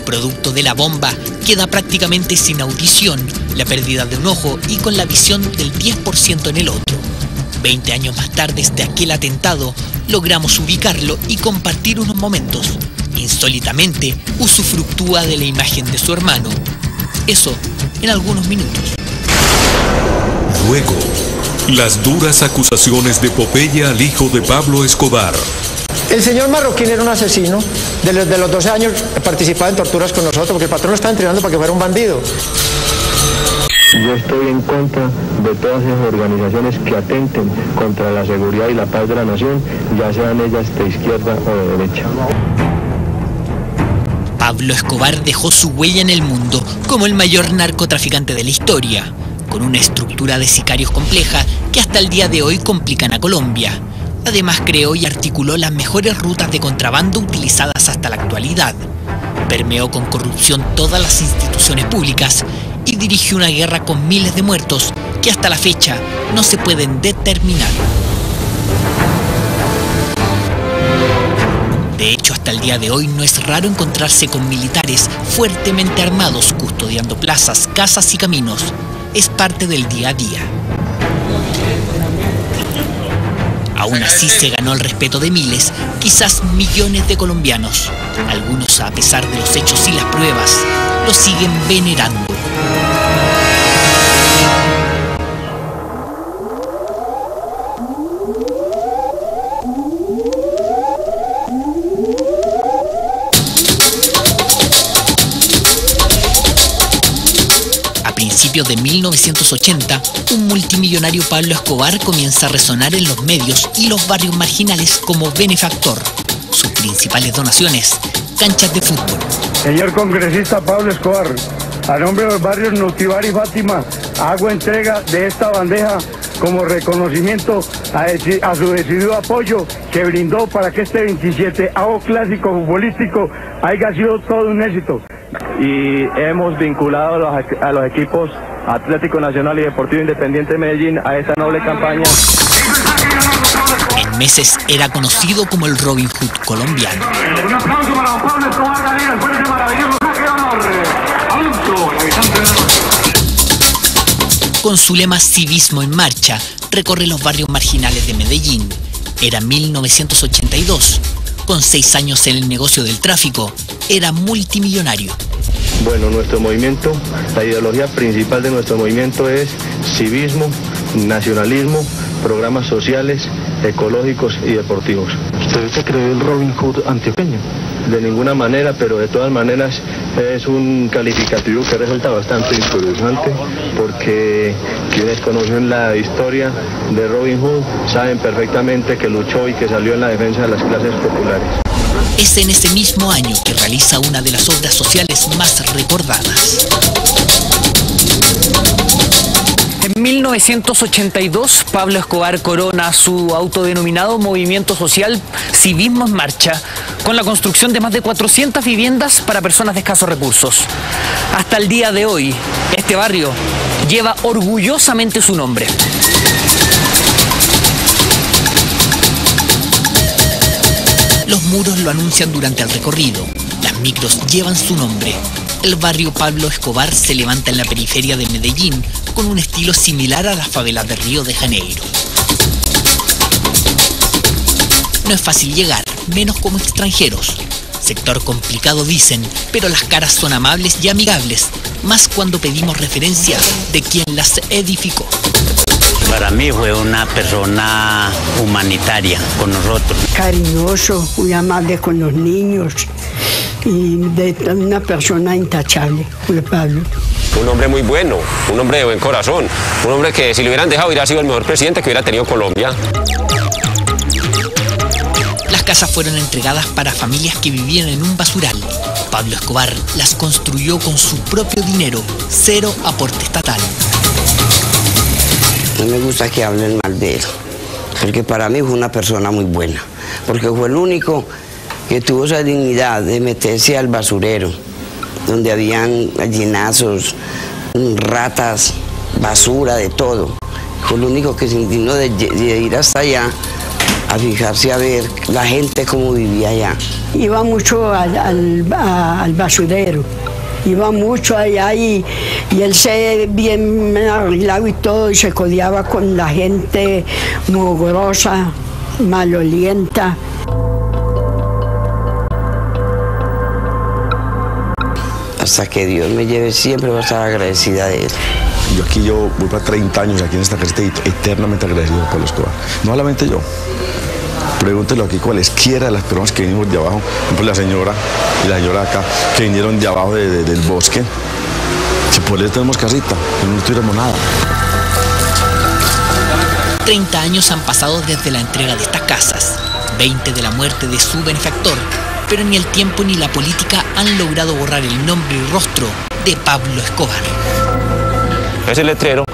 Producto de la bomba, queda prácticamente sin audición, la pérdida de un ojo y con la visión del diez por ciento en el otro. veinte años más tarde de aquel atentado, logramos ubicarlo y compartir unos momentos. Insólitamente, usufructúa de la imagen de su hermano. Eso en algunos minutos. Luego, las duras acusaciones de Popeye al hijo de Pablo Escobar. El señor Marroquín era un asesino. Desde los doce años participaba en torturas con nosotros porque el patrón lo estaba entrenando para que fuera un bandido. Yo estoy en contra de todas esas organizaciones que atenten contra la seguridad y la paz de la nación, ya sean ellas de izquierda o de derecha. Pablo Escobar dejó su huella en el mundo como el mayor narcotraficante de la historia, con una estructura de sicarios compleja que hasta el día de hoy complican a Colombia. Además creó y articuló las mejores rutas de contrabando utilizadas hasta la actualidad. Permeó con corrupción todas las instituciones públicas y dirigió una guerra con miles de muertos que hasta la fecha no se pueden determinar. De hecho, hasta el día de hoy no es raro encontrarse con militares fuertemente armados custodiando plazas, casas y caminos. Es parte del día a día. Aún así se ganó el respeto de miles, quizás millones de colombianos. Algunos, a pesar de los hechos y las pruebas, lo siguen venerando. A principios de mil novecientos ochenta, un multimillonario Pablo Escobar comienza a resonar en los medios y los barrios marginales como benefactor. Sus principales donaciones, canchas de fútbol. Señor congresista Pablo Escobar, a nombre de los barrios Notibar y Fátima, hago entrega de esta bandeja como reconocimiento a, a su decidido apoyo que brindó para que este veintisiete avo clásico futbolístico haya sido todo un éxito. Y hemos vinculado los, a los equipos Atlético Nacional y Deportivo Independiente de Medellín a esta noble campaña. En meses era conocido como el Robin Hood colombiano. Un aplauso para Pablo Escobar Gaviria, después de ese maravilloso saque de honor. Alto, el habitante de honor. Con su lema Civismo en Marcha, recorre los barrios marginales de Medellín. Era mil novecientos ochenta y dos. Con seis años en el negocio del tráfico, era multimillonario. Bueno, nuestro movimiento, la ideología principal de nuestro movimiento es civismo, nacionalismo, programas sociales, ecológicos y deportivos. ¿Usted se cree el Robin Hood antioqueño? De ninguna manera, pero de todas maneras es un calificativo que resulta bastante interesante porque quienes conocen la historia de Robin Hood saben perfectamente que luchó y que salió en la defensa de las clases populares. Es en ese mismo año que realiza una de las obras sociales más recordadas. En mil novecientos ochenta y dos, Pablo Escobar corona su autodenominado movimiento social Civismo en Marcha, con la construcción de más de cuatrocientas viviendas para personas de escasos recursos. Hasta el día de hoy, este barrio lleva orgullosamente su nombre. Los muros lo anuncian durante el recorrido. Las micros llevan su nombre. El barrio Pablo Escobar se levanta en la periferia de Medellín con un estilo similar a las favelas de Río de Janeiro. No es fácil llegar, menos como extranjeros. Sector complicado dicen, pero las caras son amables y amigables, más cuando pedimos referencia de quien las edificó. Para mí fue una persona humanitaria con nosotros. Cariñoso, muy amable con los niños y de una persona intachable, Juan Pablo. Un hombre muy bueno, un hombre de buen corazón, un hombre que si lo hubieran dejado hubiera sido el mejor presidente que hubiera tenido Colombia. Las casas fueron entregadas para familias que vivían en un basural. Pablo Escobar las construyó con su propio dinero, cero aporte estatal. No me gusta que hablen mal de él, porque para mí fue una persona muy buena, porque fue el único que tuvo esa dignidad de meterse al basurero, donde habían gallinazos, ratas, basura, de todo. Fue el único que se indignó de, de ir hasta allá a fijarse a ver la gente cómo vivía allá. Iba mucho al, al, a, al basurero, iba mucho allá y, y él se bien arreglado y todo, y se codeaba con la gente mugrosa, malolienta. Hasta que Dios me lleve, siempre voy a estar agradecida de él. Yo aquí yo voy para treinta años aquí en esta caseta y eternamente agradecido a Pablo Escobar. No solamente yo, pregúntelo aquí cualesquiera de las personas que vinimos de abajo, por ejemplo la señora y la señora acá, que vinieron de abajo de, de, del bosque. Si por eso tenemos casita, no tuviéramos nada. treinta años han pasado desde la entrega de estas casas, veinte de la muerte de su benefactor. Pero ni el tiempo ni la política han logrado borrar el nombre y rostro de Pablo Escobar. Ese letrero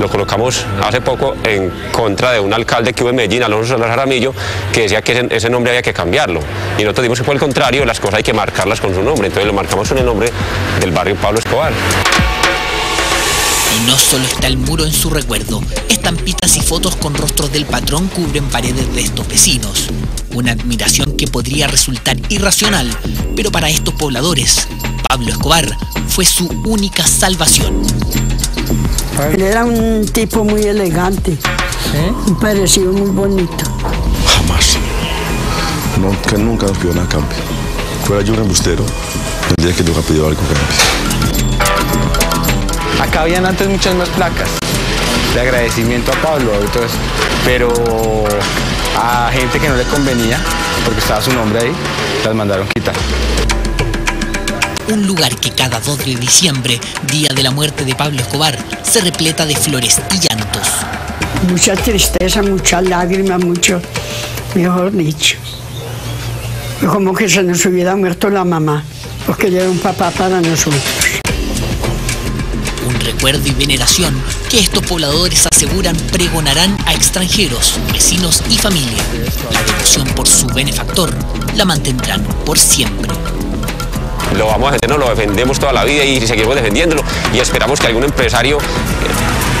lo colocamos hace poco en contra de un alcalde que hubo en Medellín, Alonso Solar Jaramillo, que decía que ese, ese nombre había que cambiarlo. Y nosotros dimos que fue el contrario, las cosas hay que marcarlas con su nombre. Entonces lo marcamos con el nombre del barrio Pablo Escobar. Y no solo está el muro en su recuerdo, estampitas y fotos con rostros del patrón cubren paredes de estos vecinos. Una admiración que podría resultar irracional, pero para estos pobladores, Pablo Escobar fue su única salvación. Él era un tipo muy elegante, ¿eh? Un parecido muy bonito. Jamás, nunca, nunca nos pidió nada a cambio. Fuera yo un embustero, el día que nunca pidió algo a cambio. Acá habían antes muchas más placas de agradecimiento a Pablo, entonces, pero a gente que no le convenía, porque estaba su nombre ahí, las mandaron quitar. Un lugar que cada dos de diciembre, día de la muerte de Pablo Escobar, se repleta de flores y llantos. Mucha tristeza, mucha lágrima, mucho, mejor dicho. Como que se nos hubiera muerto la mamá, porque ella era un papá para nosotros. Un recuerdo y veneración que estos pobladores aseguran pregonarán a extranjeros, vecinos y familia. La devoción por su benefactor la mantendrán por siempre. Lo vamos a defender, lo defendemos toda la vida y seguimos defendiéndolo. Y esperamos que algún empresario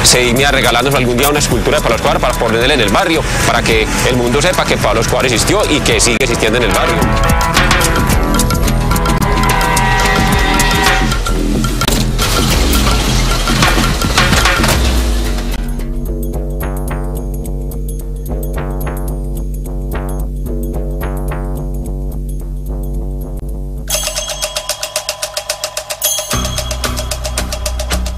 se digne a regalarnos algún día una escultura de Pablo Escobar para ponerle en el barrio, para que el mundo sepa que Pablo Escobar existió y que sigue existiendo en el barrio.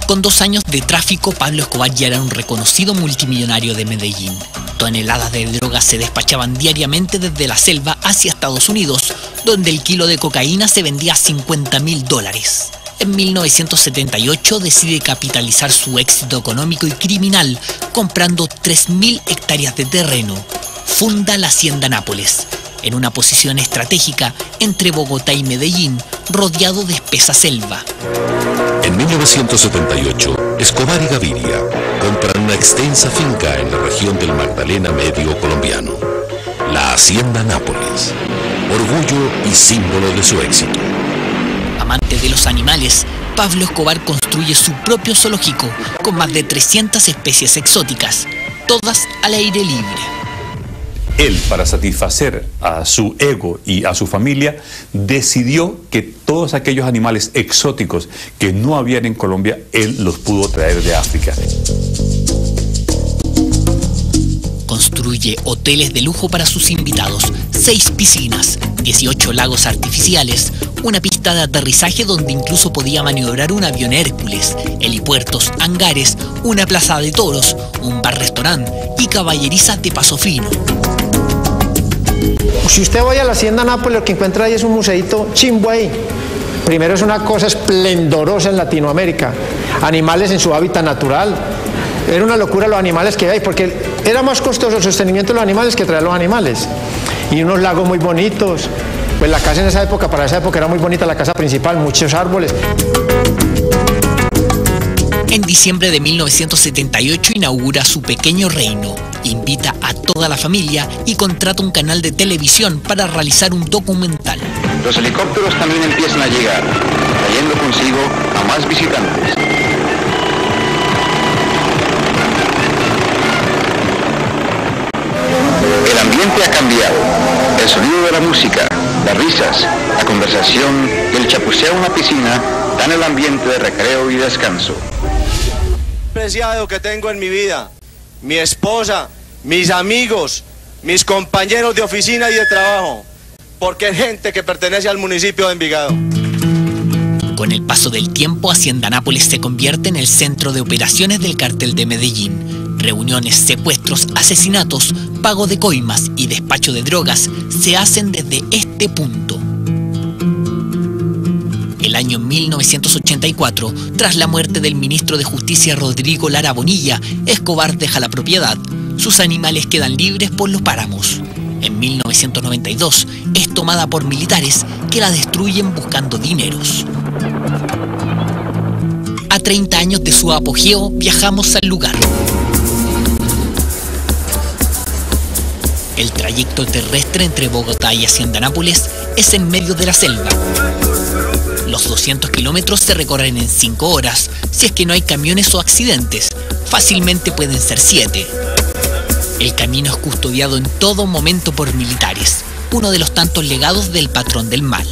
Con dos años de tráfico, Pablo Escobar ya era un reconocido multimillonario de Medellín. Toneladas de drogas se despachaban diariamente desde la selva hacia Estados Unidos, donde el kilo de cocaína se vendía a cincuenta mil dólares. En mil novecientos setenta y ocho decide capitalizar su éxito económico y criminal comprando tres mil hectáreas de terreno. Funda la Hacienda Nápoles, en una posición estratégica entre Bogotá y Medellín, rodeado de espesa selva. En mil novecientos setenta y ocho, Escobar y Gaviria compran una extensa finca en la región del Magdalena Medio colombiano, la Hacienda Nápoles, orgullo y símbolo de su éxito. Amante de los animales, Pablo Escobar construye su propio zoológico con más de trescientas especies exóticas, todas al aire libre. Él, para satisfacer a su ego y a su familia, decidió que todos aquellos animales exóticos que no habían en Colombia, él los pudo traer de África. Construye hoteles de lujo para sus invitados, seis piscinas, dieciocho lagos artificiales, una pista pista de aterrizaje donde incluso podía maniobrar un avión Hércules, helipuertos, hangares, una plaza de toros, un bar-restaurante y caballerizas de paso fino. Si usted va a la Hacienda Nápoles, lo que encuentra ahí es un museito chimbo ahí. Primero es una cosa esplendorosa en Latinoamérica, animales en su hábitat natural. Era una locura los animales que hay, porque era más costoso el sostenimiento de los animales que traer los animales. Y unos lagos muy bonitos. Pues la casa en esa época, para esa época era muy bonita la casa principal, muchos árboles. En diciembre de mil novecientos setenta y ocho inaugura su pequeño reino, invita a toda la familia y contrata un canal de televisión para realizar un documental. Los helicópteros también empiezan a llegar, trayendo consigo a más visitantes. El ambiente ha cambiado, el sonido de la música, las risas, la conversación y el chapuceo en la piscina dan el ambiente de recreo y descanso. Preciado que tengo en mi vida, mi esposa, mis amigos, mis compañeros de oficina y de trabajo, porque es gente que pertenece al municipio de Envigado. Con el paso del tiempo, Hacienda Nápoles se convierte en el centro de operaciones del Cartel de Medellín. Reuniones, secuestros, asesinatos, pago de coimas y despacho de drogas se hacen desde este punto. El año mil novecientos ochenta y cuatro, tras la muerte del ministro de Justicia Rodrigo Lara Bonilla, Escobar deja la propiedad. Sus animales quedan libres por los páramos. En mil novecientos noventa y dos es tomada por militares que la destruyen buscando dineros. A treinta años de su apogeo viajamos al lugar. El trayecto terrestre entre Bogotá y Hacienda Nápoles es en medio de la selva. Los doscientos kilómetros se recorren en cinco horas, si es que no hay camiones o accidentes, fácilmente pueden ser siete. El camino es custodiado en todo momento por militares, uno de los tantos legados del patrón del mal.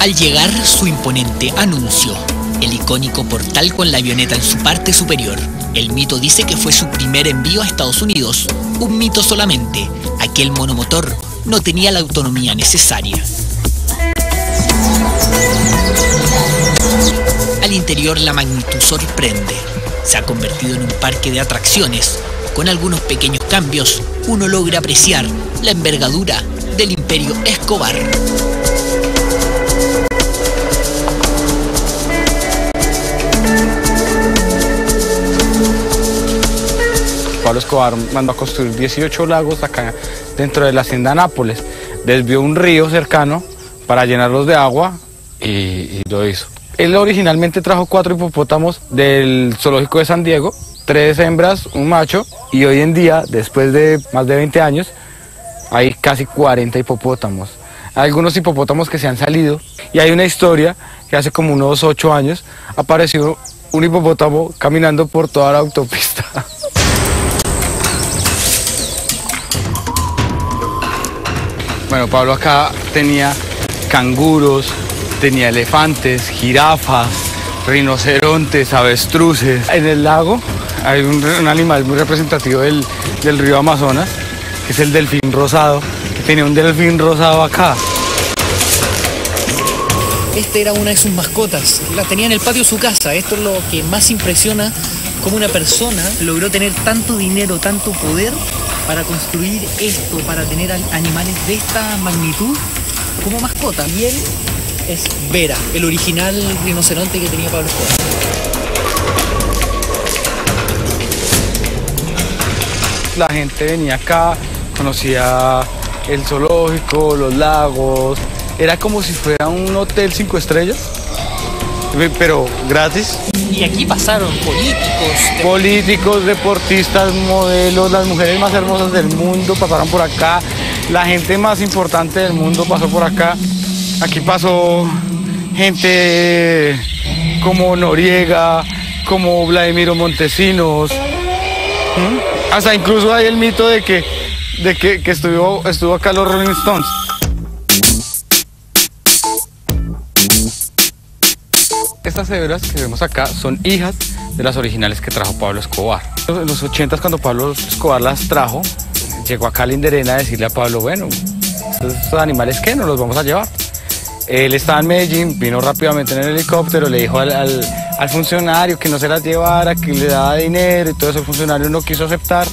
Al llegar, su imponente anuncio, el icónico portal con la avioneta en su parte superior. El mito dice que fue su primer envío a Estados Unidos, un mito solamente, aquel monomotor no tenía la autonomía necesaria. Al interior la magnitud sorprende. Se ha convertido en un parque de atracciones. Con algunos pequeños cambios, uno logra apreciar la envergadura del Imperio Escobar. Pablo Escobar mandó a construir dieciocho lagos acá dentro de la Hacienda Nápoles. Desvió un río cercano para llenarlos de agua y, y lo hizo. Él originalmente trajo cuatro hipopótamos del zoológico de San Diego, tres hembras, un macho, y hoy en día, después de más de veinte años, hay casi cuarenta hipopótamos. Hay algunos hipopótamos que se han salido, y hay una historia que hace como unos ocho años apareció un hipopótamo caminando por toda la autopista. Bueno, Pablo acá tenía canguros, tenía elefantes, jirafas, rinocerontes, avestruces. En el lago hay un, un animal muy representativo del, del río Amazonas, que es el delfín rosado, que tenía un delfín rosado acá. Esta era una de sus mascotas, la tenía en el patio de su casa. Esto es lo que más impresiona, cómo una persona logró tener tanto dinero, tanto poder, para construir esto, para tener animales de esta magnitud como mascota. Y él es Vera, el original rinoceronte que tenía Pablo Escobar. La gente venía acá, conocía el zoológico, los lagos. Era como si fuera un hotel cinco estrellas, pero gratis. Y aquí pasaron políticos, políticos, deportistas, modelos, las mujeres más hermosas del mundo pasaron por acá. La gente más importante del mundo pasó por acá. Aquí pasó gente como Noriega, como Vladimiro Montesinos. ¿Mm? Hasta incluso hay el mito de que, de que, que estuvo, estuvo acá los Rolling Stones. Estas hebras que vemos acá son hijas de las originales que trajo Pablo Escobar. En los ochentas, cuando Pablo Escobar las trajo, llegó acá a Linderena a decirle a Pablo, bueno, estos animales, ¿qué? No los vamos a llevar. Él estaba en Medellín, vino rápidamente en el helicóptero, le dijo al, al, al funcionario que no se las llevara, que le daba dinero y todo eso. El funcionario no quiso aceptar.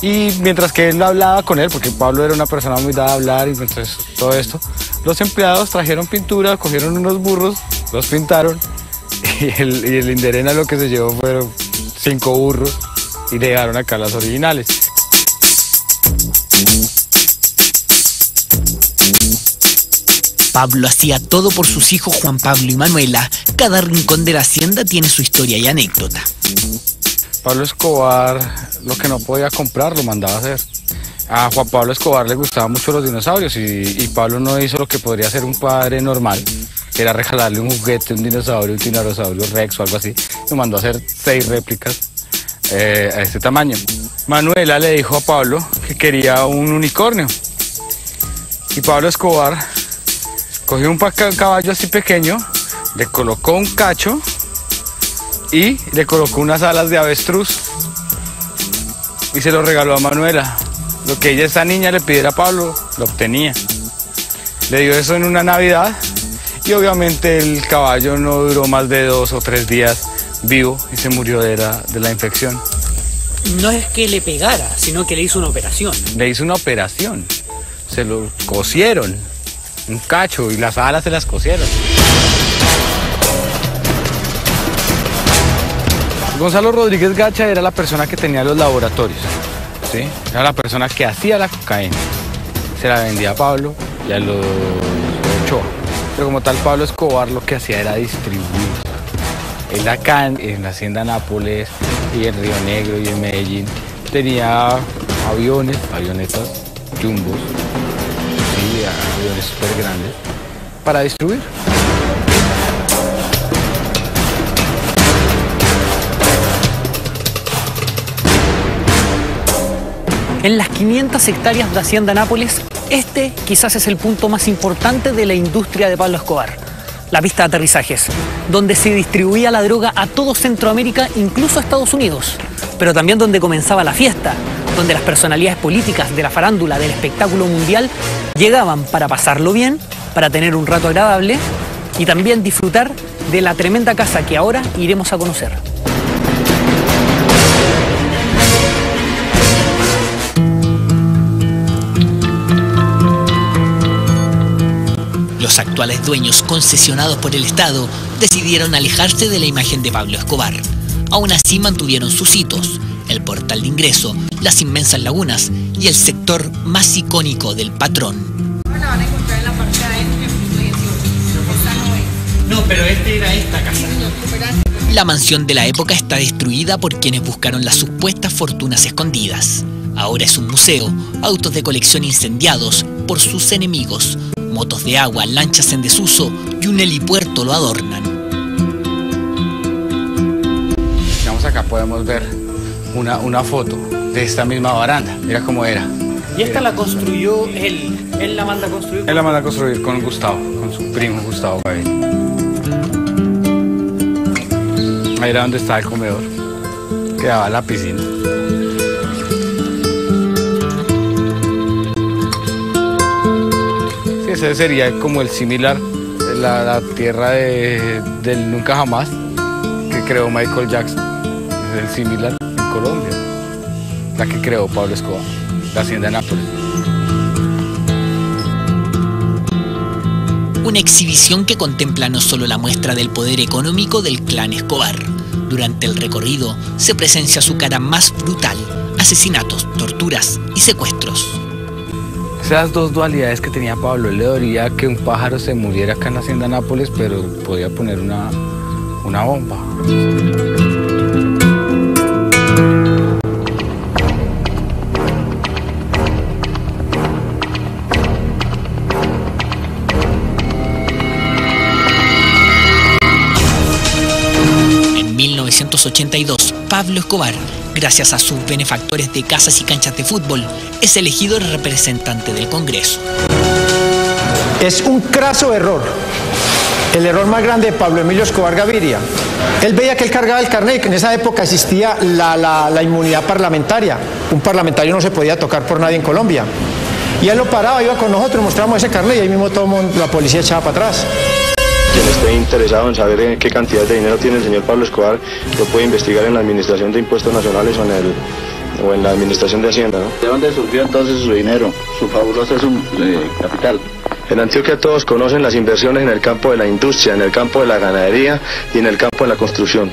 Y mientras que él hablaba con él, porque Pablo era una persona muy dada a hablar y entonces todo esto, los empleados trajeron pintura, cogieron unos burros, los pintaron y el, y el Inderena lo que se llevó fueron cinco burros y llegaron acá las originales. Pablo hacía todo por sus hijos Juan Pablo y Manuela. Cada rincón de la hacienda tiene su historia y anécdota. Pablo Escobar lo que no podía comprar lo mandaba a hacer. A Juan Pablo Escobar le gustaban mucho los dinosaurios y, y Pablo no hizo lo que podría hacer un padre normal, que era regalarle un juguete, un dinosaurio, un tiranosaurio rex o algo así. Lo mandó a hacer seis réplicas eh, a este tamaño. Manuela le dijo a Pablo que quería un unicornio y Pablo Escobar cogió un caballo así pequeño, le colocó un cacho y le colocó unas alas de avestruz y se lo regaló a Manuela. Lo que ella, esa niña, le pidiera a Pablo, lo obtenía. Le dio eso en una Navidad y obviamente el caballo no duró más de dos o tres días vivo y se murió de la, de la infección. No es que le pegara, sino que le hizo una operación. Le hizo una operación, se lo cosieron. Un cacho y las alas se las cosieron. Gonzalo Rodríguez Gacha era la persona que tenía los laboratorios, ¿sí? Era la persona que hacía la cocaína. Se la vendía a Pablo y a los Ochoa. Pero como tal, Pablo Escobar lo que hacía era distribuir. Él acá en la Hacienda Nápoles y en Río Negro y en Medellín tenía aviones, avionetas, jumbos, aviones súper grandes para distribuir. En las quinientas hectáreas de Hacienda Nápoles, este quizás es el punto más importante de la industria de Pablo Escobar, la pista de aterrizajes, donde se distribuía la droga a todo Centroamérica, incluso a Estados Unidos, pero también donde comenzaba la fiesta, donde las personalidades políticas de la farándula del espectáculo mundial llegaban para pasarlo bien, para tener un rato agradable y también disfrutar de la tremenda casa que ahora iremos a conocer. Los actuales dueños concesionados por el Estado decidieron alejarse de la imagen de Pablo Escobar. Aún así mantuvieron sus hitos, el portal de ingreso, las inmensas lagunas y el sector más icónico del patrón. No, la van a encontrar en la parte de adentro, no, pero este era esta casa. La mansión de la época está destruida por quienes buscaron las supuestas fortunas escondidas. Ahora es un museo, autos de colección incendiados por sus enemigos, motos de agua, lanchas en desuso y un helipuerto lo adornan. Vamos acá, podemos ver Una, una foto de esta misma baranda. Mira cómo era. Y esta la construyó él. Él la manda a construir. Él la manda a construir con Gustavo, con su primo Gustavo Gaviria. Ahí era donde estaba el comedor. Quedaba la piscina. Sí, ese sería como el similar, la, la tierra de, del Nunca Jamás que creó Michael Jackson. Es el similar. Colombia, la que creó Pablo Escobar, la Hacienda Nápoles. Una exhibición que contempla no solo la muestra del poder económico del clan Escobar. Durante el recorrido se presencia su cara más brutal, asesinatos, torturas y secuestros. Esas dos dualidades que tenía Pablo, él le dolía que un pájaro se muriera acá en la Hacienda Nápoles, pero podía poner una, una bomba. mil novecientos ochenta y dos, Pablo Escobar, gracias a sus benefactores de casas y canchas de fútbol, es elegido el representante del Congreso. Es un craso error, el error más grande de Pablo Emilio Escobar Gaviria. Él veía que él cargaba el carnet y que en esa época existía la, la, la inmunidad parlamentaria. Un parlamentario no se podía tocar por nadie en Colombia. Y él lo paraba, iba con nosotros, mostramos ese carnet y ahí mismo todo mundo, la policía echaba para atrás. Quien esté interesado en saber en qué cantidad de dinero tiene el señor Pablo Escobar, lo puede investigar en la Administración de Impuestos Nacionales o en, el, o en la Administración de Hacienda, ¿no? ¿De dónde surgió entonces su dinero, su fabuloso su, eh, capital? En Antioquia todos conocen las inversiones en el campo de la industria, en el campo de la ganadería y en el campo de la construcción.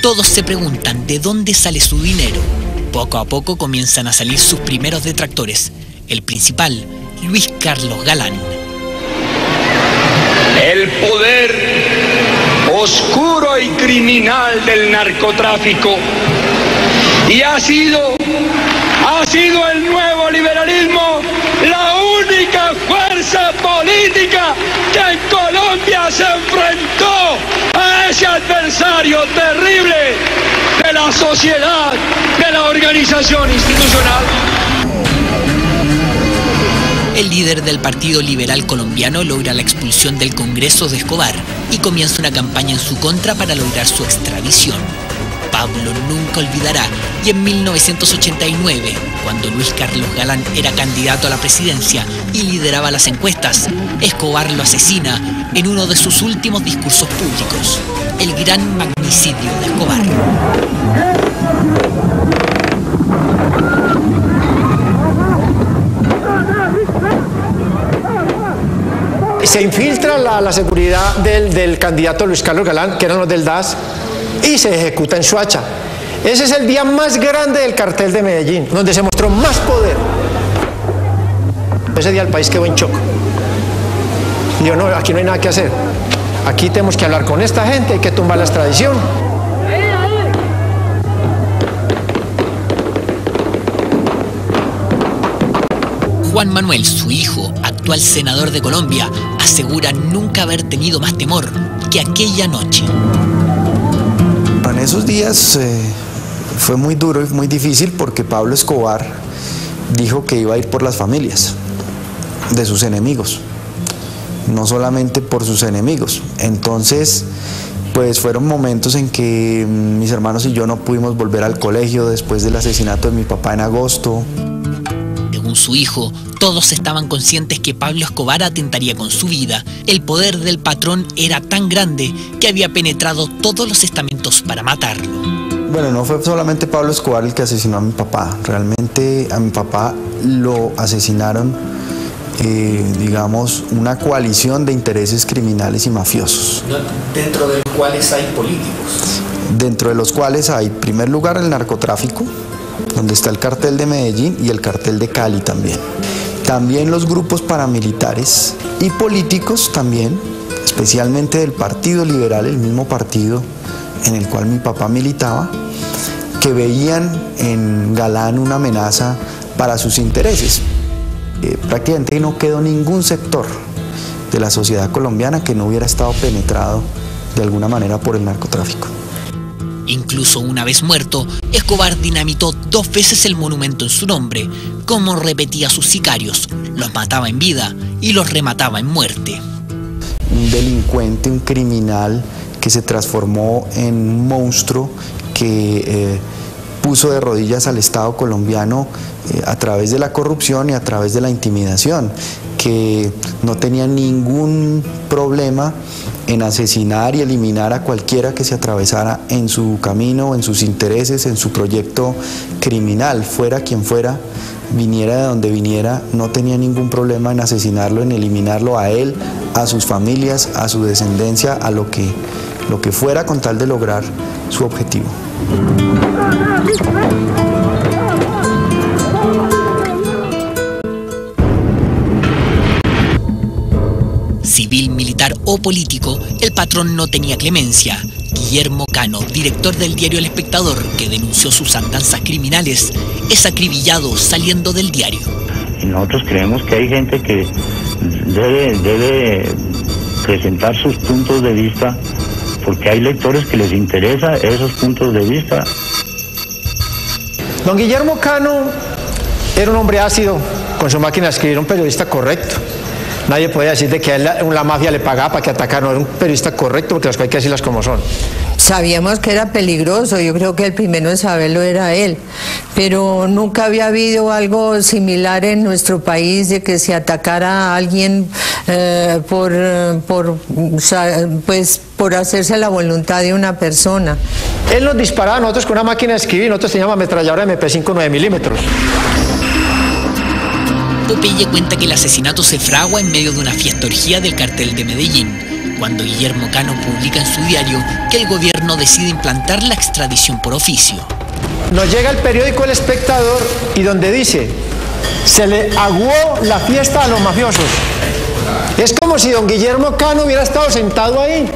Todos se preguntan de dónde sale su dinero. Poco a poco comienzan a salir sus primeros detractores. El principal, Luis Carlos Galán. El poder oscuro y criminal del narcotráfico. Y ha sido, ha sido el nuevo liberalismo la única fuerza política que en Colombia se enfrentó a ese adversario terrible de la sociedad, de la organización institucional. El líder del Partido Liberal Colombiano logra la expulsión del Congreso de Escobar y comienza una campaña en su contra para lograr su extradición. Pablo nunca olvidará y en mil novecientos ochenta y nueve, cuando Luis Carlos Galán era candidato a la presidencia y lideraba las encuestas, Escobar lo asesina en uno de sus últimos discursos públicos, el gran magnicidio de Escobar. Se infiltra la, la seguridad del, del candidato Luis Carlos Galán, que eran los del D A S, y se ejecuta en Soacha. Ese es el día más grande del cartel de Medellín, donde se mostró más poder. Ese día el país quedó en shock. Yo no, aquí no hay nada que hacer. Aquí tenemos que hablar con esta gente, hay que tumbar la extradición. Juan Manuel, su hijo, actual senador de Colombia, asegura nunca haber tenido más temor que aquella noche. En esos días eh, fue muy duro y muy difícil porque Pablo Escobar dijo que iba a ir por las familias de sus enemigos, no solamente por sus enemigos. Entonces, pues fueron momentos en que mis hermanos y yo no pudimos volver al colegio después del asesinato de mi papá en agosto. Según su hijo, todos estaban conscientes que Pablo Escobar atentaría con su vida. El poder del patrón era tan grande que había penetrado todos los estamentos para matarlo. Bueno, no fue solamente Pablo Escobar el que asesinó a mi papá. Realmente a mi papá lo asesinaron, eh, digamos, una coalición de intereses criminales y mafiosos. ¿Dentro de los cuales hay políticos? Dentro de los cuales hay, en primer lugar, el narcotráfico, donde está el cartel de Medellín y el cartel de Cali también. También los grupos paramilitares y políticos también, especialmente del Partido Liberal, el mismo partido en el cual mi papá militaba, que veían en Galán una amenaza para sus intereses. Eh, prácticamente no quedó ningún sector de la sociedad colombiana que no hubiera estado penetrado de alguna manera por el narcotráfico. Incluso una vez muerto, Escobar dinamitó dos veces el monumento en su nombre. Como repetía a sus sicarios, los mataba en vida y los remataba en muerte. Un delincuente, un criminal que se transformó en un monstruo que eh, puso de rodillas al Estado colombiano eh, a través de la corrupción y a través de la intimidación, que no tenía ningún problema en asesinar y eliminar a cualquiera que se atravesara en su camino, en sus intereses, en su proyecto criminal, fuera quien fuera, viniera de donde viniera, no tenía ningún problema en asesinarlo, en eliminarlo a él, a sus familias, a su descendencia, a lo que, lo que fuera con tal de lograr su objetivo. Civil, militar o político, el patrón no tenía clemencia. Guillermo Cano, director del diario El Espectador, que denunció sus andanzas criminales, es acribillado saliendo del diario. Nosotros creemos que hay gente que debe, debe presentar sus puntos de vista porque hay lectores que les interesa esos puntos de vista. Don Guillermo Cano era un hombre ácido, con su máquina de escribir, un periodista correcto. Nadie podía decir de que a él la mafia le pagaba para que atacara, no, era un periodista correcto porque las cosas hay que decirlas como son. sabíamos que era peligroso, yo creo que el primero en saberlo era él, pero nunca había habido algo similar en nuestro país de que se atacara a alguien eh, por, por, pues, por hacerse la voluntad de una persona. Él nos disparaba a nosotros con una máquina de escribir, nosotros teníamos ametralladora M P cinco nueve milímetros. Popeye cuenta que el asesinato se fragua en medio de una fiesta orgía del Cartel de Medellín, cuando Guillermo Cano publica en su diario que el gobierno decide implantar la extradición por oficio. Nos llega el periódico El Espectador y donde dice, se le aguó la fiesta a los mafiosos. Es como si don Guillermo Cano hubiera estado sentado ahí.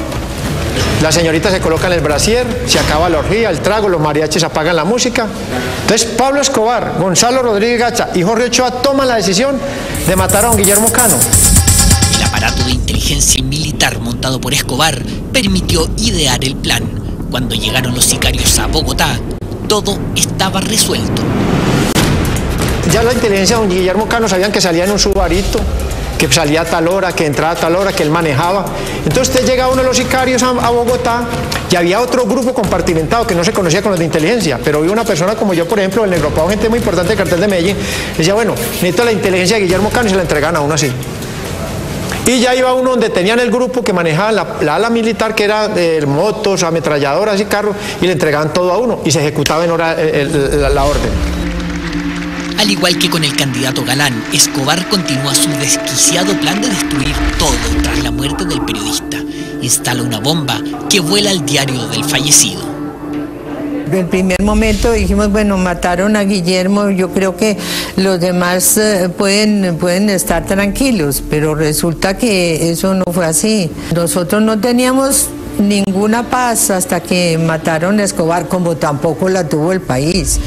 Las señoritas se colocan el brasier, se acaba la orgía, el trago, los mariachis apagan la música. Entonces Pablo Escobar, Gonzalo Rodríguez Gacha y Jorge Ochoa toman la decisión de matar a don Guillermo Cano. El aparato de inteligencia militar montado por Escobar permitió idear el plan. Cuando llegaron los sicarios a Bogotá, todo estaba resuelto. Ya la inteligencia de don Guillermo Cano sabían que salía en un subarito, que salía a tal hora, que entraba a tal hora, que él manejaba. Entonces usted llega uno de los sicarios a, a Bogotá y había otro grupo compartimentado que no se conocía con los de inteligencia, pero había una persona como yo, por ejemplo, el Negro Pau, gente muy importante del Cartel de Medellín, decía, bueno, necesito la inteligencia de Guillermo Cano y se la entregan a uno así. Y ya iba uno donde tenían el grupo que manejaba la, la ala militar, que era de eh, motos, ametralladoras y carros, y le entregaban todo a uno y se ejecutaba en hora eh, la, la orden. Al igual que con el candidato Galán, Escobar continúa su desquiciado plan de destruir todo tras la muerte del periodista. Instala una bomba que vuela al diario del fallecido. En el primer momento dijimos, bueno, mataron a Guillermo, yo creo que los demás pueden, pueden estar tranquilos, pero resulta que eso no fue así. Nosotros no teníamos ninguna paz hasta que mataron a Escobar, como tampoco la tuvo el país.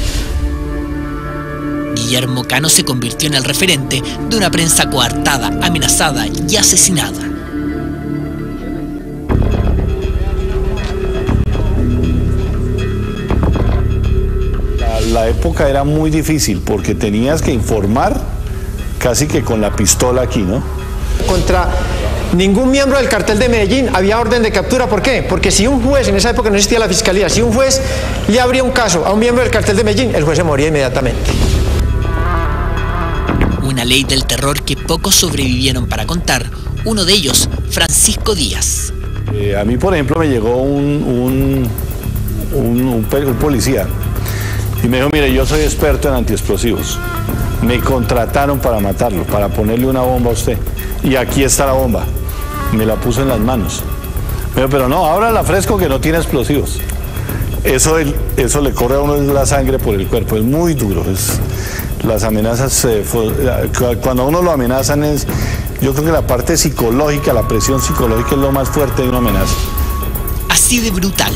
Guillermo Cano se convirtió en el referente de una prensa coartada, amenazada y asesinada. La, la época era muy difícil porque tenías que informar casi que con la pistola aquí, ¿no? Contra ningún miembro del Cartel de Medellín había orden de captura. ¿Por qué? Porque si un juez, en esa época no existía la fiscalía, si un juez le abría un caso a un miembro del Cartel de Medellín, el juez se moría inmediatamente. Una ley del terror que pocos sobrevivieron para contar, uno de ellos, Francisco Díaz. Eh, a mí, por ejemplo, me llegó un, un, un, un, un policía y me dijo, mire, yo soy experto en antiexplosivos. Me contrataron para matarlo, para ponerle una bomba a usted. Y aquí está la bomba. Me la puso en las manos. Pero, pero no, ahora la fresco que no tiene explosivos. Eso, eso le corre a uno la sangre por el cuerpo, es muy duro. Es, las amenazas, eh, cuando a uno lo amenazan, es, yo creo que la parte psicológica, la presión psicológica es lo más fuerte de una amenaza. Así de brutal,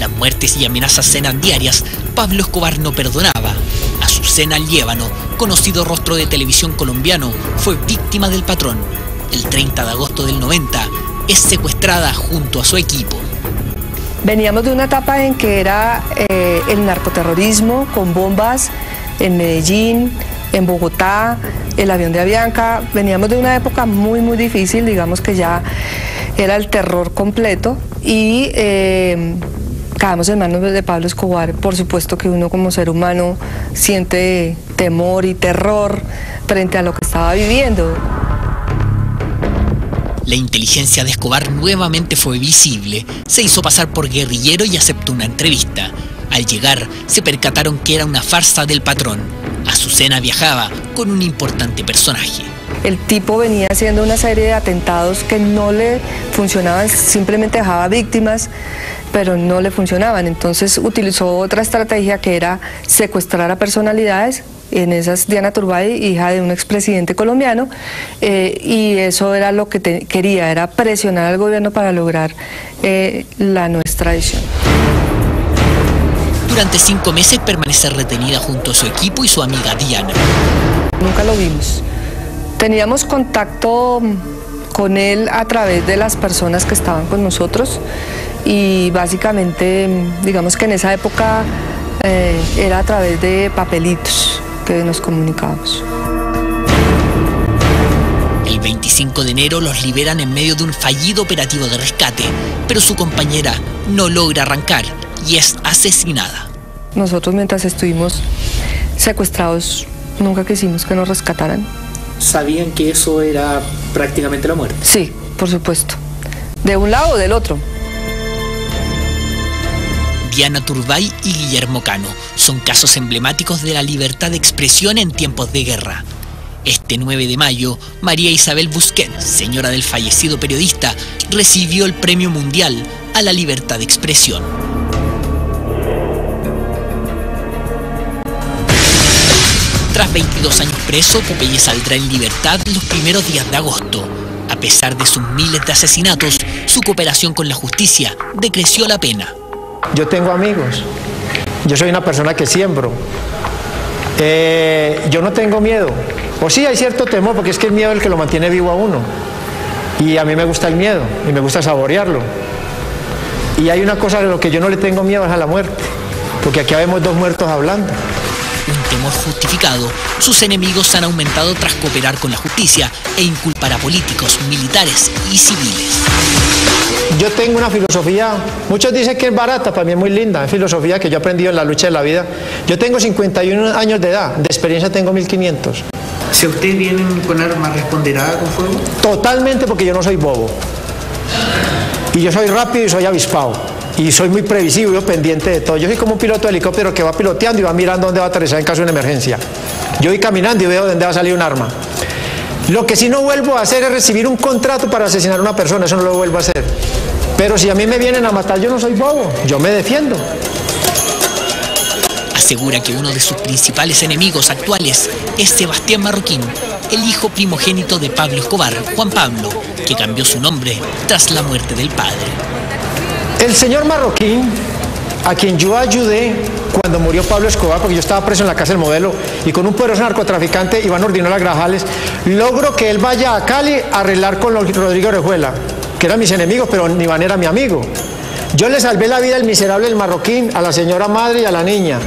las muertes y amenazas eran diarias, Pablo Escobar no perdonaba. Azucena Liévano, conocido rostro de televisión colombiano, fue víctima del patrón. El treinta de agosto del noventa es secuestrada junto a su equipo. Veníamos de una etapa en que era eh, el narcoterrorismo con bombas en Medellín, en Bogotá, el avión de Avianca. Veníamos de una época muy, muy difícil, digamos que ya era el terror completo y eh, caemos en manos de Pablo Escobar. Por supuesto que uno como ser humano siente temor y terror frente a lo que estaba viviendo. La inteligencia de Escobar nuevamente fue visible. Se hizo pasar por guerrillero y aceptó una entrevista. Al llegar, se percataron que era una farsa del patrón. Azucena viajaba con un importante personaje. El tipo venía haciendo una serie de atentados que no le funcionaban, simplemente dejaba víctimas, pero no le funcionaban. Entonces utilizó otra estrategia que era secuestrar a personalidades. En esas, Diana Turbay, hija de un expresidente colombiano, eh, y eso era lo que te, quería, era presionar al gobierno para lograr eh, la no extradición. Durante cinco meses permanece retenida junto a su equipo y su amiga Diana. Nunca lo vimos. Teníamos contacto con él a través de las personas que estaban con nosotros y básicamente, digamos que en esa época eh, era a través de papelitos que nos comunicamos. El El veinticinco de enero los liberan en medio de un fallido operativo de rescate, pero su compañera no logra arrancar y es asesinada. Nosotros, mientras estuvimos secuestrados, nunca quisimos que nos rescataran. ¿Sabían que eso era prácticamente la muerte? Sí, por supuesto. De un lado o del otro. Diana Turbay y Guillermo Cano son casos emblemáticos de la libertad de expresión en tiempos de guerra. Este nueve de mayo, María Isabel Busquet, señora del fallecido periodista, recibió el Premio Mundial a la Libertad de Expresión. Tras veintidós años preso, Popeye saldrá en libertad los primeros días de agosto. A pesar de sus miles de asesinatos, su cooperación con la justicia decreció la pena. Yo tengo amigos, yo soy una persona que siembro, eh, yo no tengo miedo, o sí hay cierto temor, porque es que el miedo es el que lo mantiene vivo a uno, y a mí me gusta el miedo, y me gusta saborearlo, y hay una cosa de lo que yo no le tengo miedo, es a la muerte, porque aquí habemos dos muertos hablando. Un temor justificado, sus enemigos han aumentado tras cooperar con la justicia e inculpar a políticos, militares y civiles. Yo tengo una filosofía, muchos dicen que es barata, para mí es muy linda, es filosofía que yo he aprendido en la lucha de la vida. Yo tengo cincuenta y un años de edad, de experiencia tengo mil quinientos. Si usted viene con armas, ¿responderá con fuego? Totalmente, porque yo no soy bobo. Y yo soy rápido y soy avispado. Y soy muy previsivo, yo pendiente de todo. Yo soy como un piloto de helicóptero que va piloteando y va mirando dónde va a aterrizar en caso de una emergencia. Yo voy caminando y veo dónde va a salir un arma. Lo que sí no vuelvo a hacer es recibir un contrato para asesinar a una persona, eso no lo vuelvo a hacer. Pero si a mí me vienen a matar, yo no soy bobo, yo me defiendo. Asegura que uno de sus principales enemigos actuales es Sebastián Marroquín, el hijo primogénito de Pablo Escobar, Juan Pablo, que cambió su nombre tras la muerte del padre. El señor Marroquín, a quien yo ayudé cuando murió Pablo Escobar, porque yo estaba preso en la Cárcel Modelo, y con un poderoso narcotraficante, Iván Ordinola Grajales, logro que él vaya a Cali a arreglar con Rodrigo Orejuela, que eran mis enemigos, pero Iván era mi amigo. Yo le salvé la vida al miserable del Marroquín, a la señora madre y a la niña.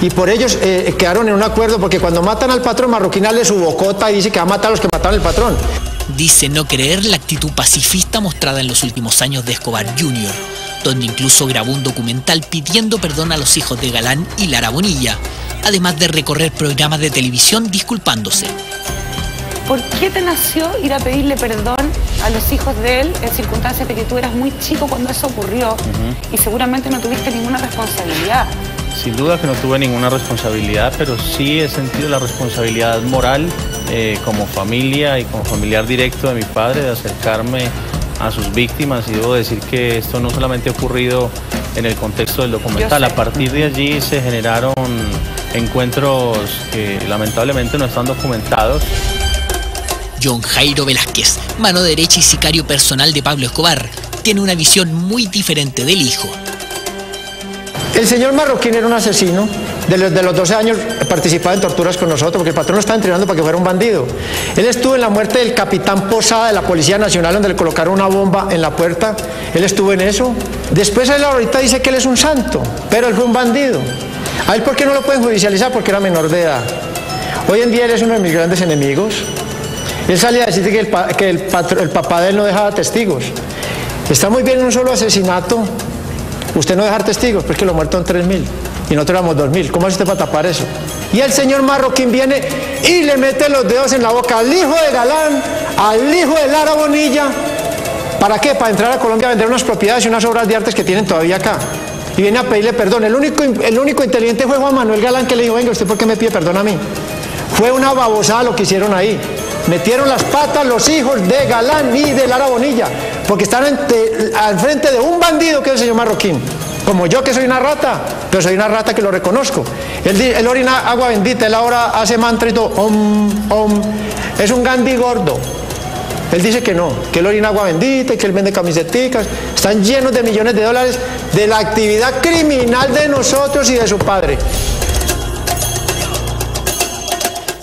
Y por ellos eh, quedaron en un acuerdo, porque cuando matan al patrón, Marroquín le su bocota y dice que va a matar a los que mataron al patrón. Dice no creer la actitud pacifista mostrada en los últimos años de Escobar junior, donde incluso grabó un documental pidiendo perdón a los hijos de Galán y Lara Bonilla, además de recorrer programas de televisión disculpándose. ¿Por qué te nació ir a pedirle perdón a los hijos de él en circunstancias de que tú eras muy chico cuando eso ocurrió? Uh-huh. Y seguramente no tuviste ninguna responsabilidad. Sin duda que no tuve ninguna responsabilidad, pero sí he sentido la responsabilidad moral eh, como familia y como familiar directo de mi padre de acercarme a sus víctimas, y debo decir que esto no solamente ha ocurrido en el contexto del documental, a partir de allí se generaron encuentros que lamentablemente no están documentados. John Jairo Velásquez, mano derecha y sicario personal de Pablo Escobar, tiene una visión muy diferente del hijo. El señor Marroquín era un asesino. De los, de los doce años participaba en torturas con nosotros, porque el patrón lo estaba entrenando para que fuera un bandido. Él estuvo en la muerte del capitán Posada de la Policía Nacional, donde le colocaron una bomba en la puerta. Él estuvo en eso. Después él ahorita dice que él es un santo, pero él fue un bandido. A él, ¿por qué no lo pueden judicializar? Porque era menor de edad. Hoy en día él es uno de mis grandes enemigos. Él salía a decir que el, pa, que el, patro, el papá de él no dejaba testigos. Está muy bien un solo asesinato, usted no dejar testigos, pero es que los muertos son tres mil. Y nosotros éramos dos mil, ¿cómo hace usted para tapar eso? Y el señor Marroquín viene y le mete los dedos en la boca al hijo de Galán, al hijo de Lara Bonilla. ¿Para qué? Para entrar a Colombia a vender unas propiedades y unas obras de artes que tienen todavía acá. Y viene a pedirle perdón. El único, el único inteligente fue Juan Manuel Galán, que le dijo: venga, ¿usted por qué me pide perdón a mí? Fue una babosada lo que hicieron ahí. Metieron las patas los hijos de Galán y de Lara Bonilla, porque están ante, al frente de un bandido que es el señor Marroquín. Como yo, que soy una rata, pero soy una rata que lo reconozco. Él, él orina agua bendita, él ahora hace mantra y todo, om, om. Es un Gandhi gordo. Él dice que no, que él orina agua bendita y que él vende camisetas. Están llenos de millones de dólares de la actividad criminal de nosotros y de su padre.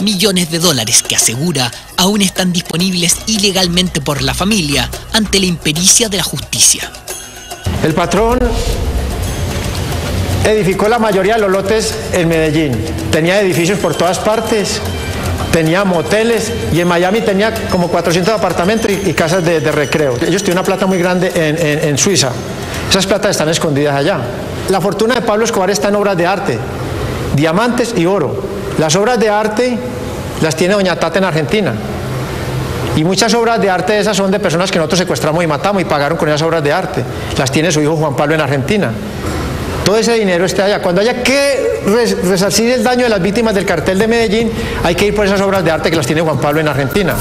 Millones de dólares que, asegura, aún están disponibles ilegalmente por la familia ante la impericia de la justicia. El patrón edificó la mayoría de los lotes en Medellín. Tenía edificios por todas partes. tenía moteles y en Miami tenía como cuatrocientos apartamentos y, y casas de, de recreo. Ellos tienen una plata muy grande en, en, en Suiza. Esas platas están escondidas allá. La fortuna de Pablo Escobar está en obras de arte, diamantes y oro. Las obras de arte las tiene doña Tata en Argentina. Y muchas obras de arte de esas son de personas que nosotros secuestramos y matamos y pagaron con esas obras de arte. Las tiene su hijo Juan Pablo en Argentina. Todo ese dinero está allá. Cuando haya que resarcir el daño de las víctimas del cartel de Medellín, hay que ir por esas obras de arte que las tiene Juan Pablo en Argentina.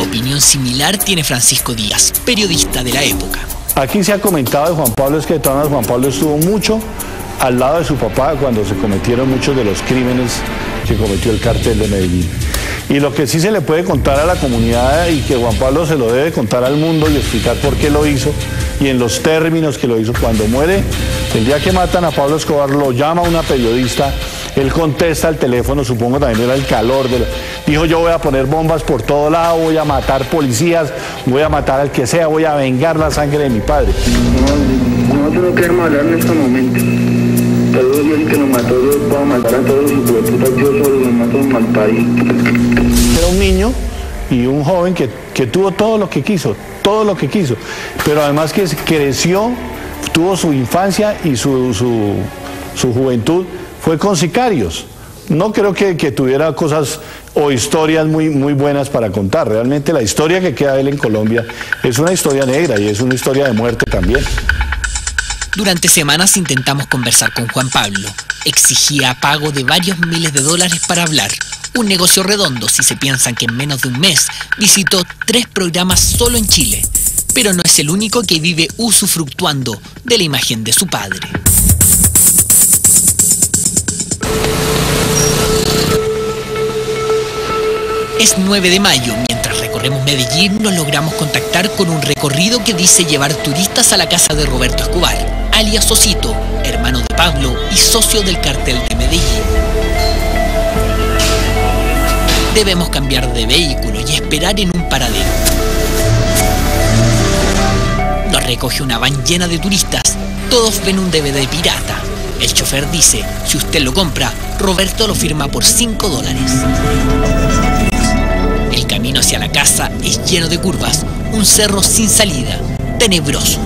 Opinión similar tiene Francisco Díaz, periodista de la época. Aquí se ha comentado de Juan Pablo, es que de todas maneras Juan Pablo estuvo mucho al lado de su papá cuando se cometieron muchos de los crímenes que cometió el cartel de Medellín. Y lo que sí se le puede contar a la comunidad y que Juan Pablo se lo debe contar al mundo y explicar por qué lo hizo y en los términos que lo hizo. Cuando muere, el día que matan a Pablo Escobar, lo llama una periodista, él contesta al teléfono, supongo también era el calor, de la... dijo yo voy a poner bombas por todo lado, voy a matar policías, voy a matar al que sea, voy a vengar la sangre de mi padre. No, no tengo que hablar en este momento. Todo el que nos mató, yo puedo matar a todos y por puta yo solo los mato en mal país. Era un niño y un joven que, que tuvo todo lo que quiso, todo lo que quiso, pero además que creció, tuvo su infancia y su, su, su juventud, fue con sicarios. No creo que, que tuviera cosas o historias muy, muy buenas para contar. Realmente la historia que queda de él en Colombia es una historia negra y es una historia de muerte también. Durante semanas intentamos conversar con Juan Pablo. Exigía pago de varios miles de dólares para hablar. Un negocio redondo si se piensan que en menos de un mes visitó tres programas solo en Chile. Pero no es el único que vive usufructuando de la imagen de su padre. Es nueve de mayo. Mientras recorremos Medellín, nos logramos contactar con un recorrido que dice llevar turistas a la casa de Roberto Escobar, alias Osito, hermano de Pablo y socio del cartel de Medellín. Debemos cambiar de vehículo y esperar en un paradero. Nos recoge una van llena de turistas, todos ven un D V D pirata. El chofer dice, si usted lo compra, Roberto lo firma por cinco dólares. El camino hacia la casa es lleno de curvas, un cerro sin salida, tenebroso.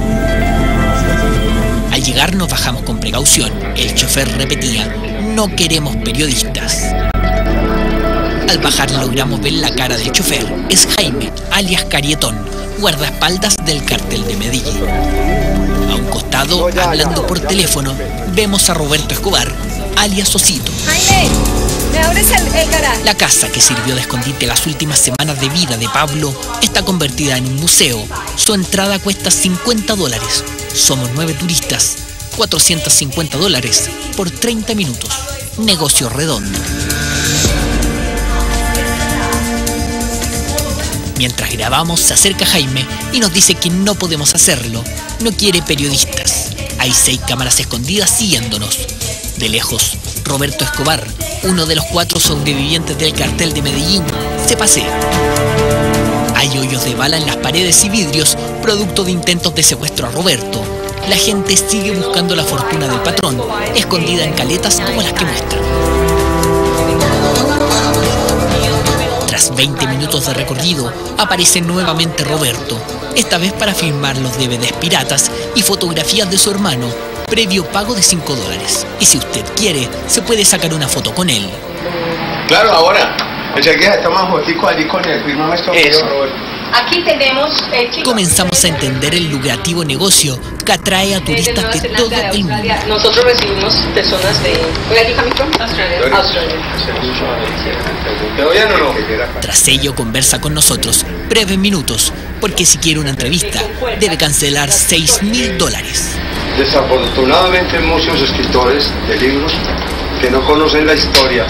Al llegar nos bajamos con precaución. El chofer repetía, no queremos periodistas. Al bajar logramos ver la cara del chofer. Es Jaime, alias Carietón, guardaespaldas del cartel de Medellín. A un costado, hablando por teléfono, vemos a Roberto Escobar, alias Osito. ¡Jaime! ¿Me abres el garaje? La casa que sirvió de escondite las últimas semanas de vida de Pablo está convertida en un museo. Su entrada cuesta cincuenta dólares. Somos nueve turistas, cuatrocientos cincuenta dólares por treinta minutos. Negocio redondo. Mientras grabamos, se acerca Jaime y nos dice que no podemos hacerlo. No quiere periodistas. Hay seis cámaras escondidas siguiéndonos. De lejos, Roberto Escobar, uno de los cuatro sobrevivientes del cartel de Medellín, se pasea. Hay hoyos de bala en las paredes y vidrios, producto de intentos de secuestro a Roberto. La gente sigue buscando la fortuna del patrón, escondida en caletas como las que muestran. Tras veinte minutos de recorrido, aparece nuevamente Roberto, esta vez para filmar los D V Ds piratas y fotografías de su hermano, previo pago de cinco dólares. Y si usted quiere, se puede sacar una foto con él. Claro, ahora. Aquí tenemos el comenzamos a entender el lucrativo negocio que atrae a turistas de todo el mundo. Nosotros recibimos personas de Australia. Australia. Tras ello conversa con nosotros breves minutos, porque si quiere una entrevista debe cancelar seis mil dólares. Desafortunadamente muchos escritores de libros que no conocen la historia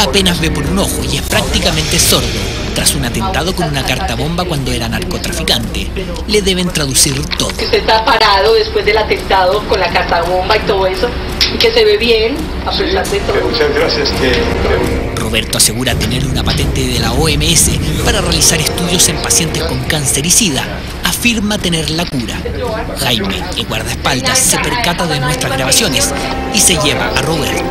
apenas ve por un ojo y es prácticamente sordo. Tras un atentado con una cartabomba cuando era narcotraficante, le deben traducir todo. Que usted está parado después del atentado con la cartabomba y todo eso, y que se ve bien a pesar de todo. Muchas gracias. Roberto asegura tener una patente de la O M S para realizar estudios en pacientes con cáncer y sida, afirma tener la cura. Jaime, el guardaespaldas, se percata de nuestras grabaciones y se lleva a Roberto.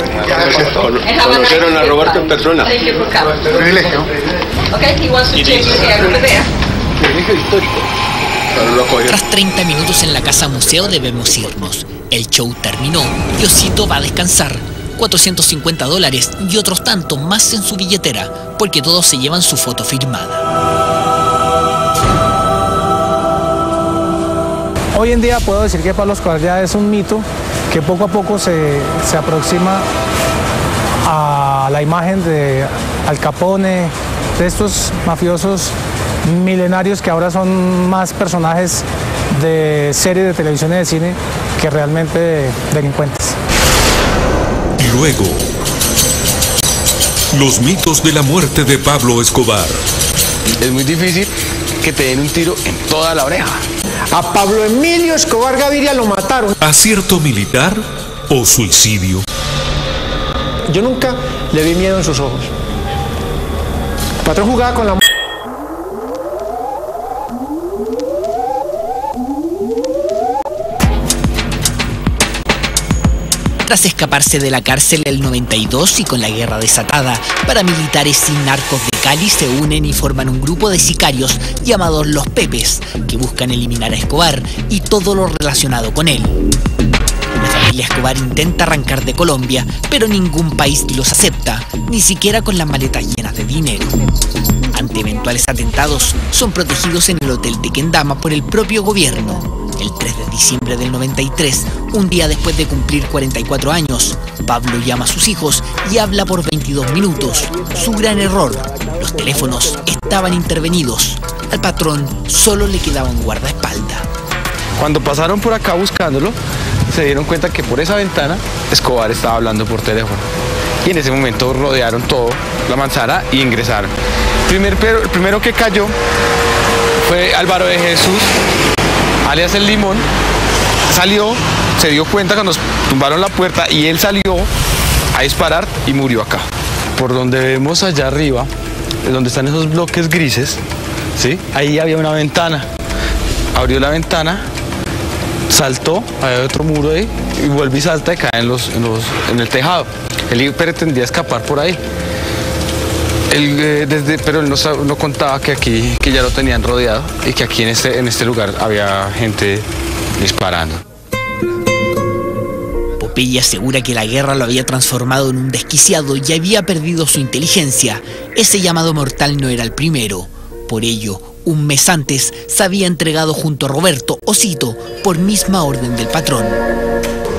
Cono conocieron a Roberto en persona. Privilegio. Privilegio histórico. Tras treinta minutos en la casa museo debemos irnos. El show terminó. Diosito va a descansar. cuatrocientos cincuenta dólares y otros tantos más en su billetera, porque todos se llevan su foto firmada. Hoy en día puedo decir que Pablo Escobar ya es un mito que poco a poco se, se aproxima a la imagen de Al Capone, de estos mafiosos milenarios que ahora son más personajes de series de televisión y de cine que realmente delincuentes. Luego, los mitos de la muerte de Pablo Escobar. Es muy difícil que te den un tiro en toda la oreja. A Pablo Emilio Escobar Gaviria lo mataron. ¿Acierto militar o suicidio? Yo nunca le vi miedo en sus ojos. El patrón jugaba con la muerte. Tras escaparse de la cárcel el noventa y dos y con la guerra desatada, paramilitares y narcos de Cali se unen y forman un grupo de sicarios llamados Los Pepes, que buscan eliminar a Escobar y todo lo relacionado con él. La familia Escobar intenta arrancar de Colombia, pero ningún país los acepta, ni siquiera con las maletas llenas de dinero. Ante eventuales atentados, son protegidos en el hotel de Quendama por el propio gobierno. El tres de diciembre del noventa y tres, un día después de cumplir cuarenta y cuatro años, Pablo llama a sus hijos y habla por veintidós minutos. Su gran error, los teléfonos estaban intervenidos. Al patrón solo le quedaba un guardaespaldas. Cuando pasaron por acá buscándolo, se dieron cuenta que por esa ventana Escobar estaba hablando por teléfono. Y en ese momento rodearon todo, la manzana, y ingresaron. El, primer, pero, el primero que cayó fue Álvaro de Jesús, alias El Limón. Salió, se dio cuenta cuando tumbaron la puerta y él salió a disparar y murió acá. Por donde vemos allá arriba, donde están esos bloques grises, ¿sí? Ahí había una ventana. Abrió la ventana, saltó, había otro muro ahí, y vuelve y salta y cae en, los, en, los, en el tejado. Él pretendía escapar por ahí. Él, eh, desde, pero él no, no contaba que aquí, que ya lo tenían rodeado y que aquí en este, en este lugar había gente disparando. Popeye asegura que la guerra lo había transformado en un desquiciado y había perdido su inteligencia. Ese llamado mortal no era el primero. Por ello, un mes antes se había entregado junto a Roberto, Osito, por misma orden del patrón.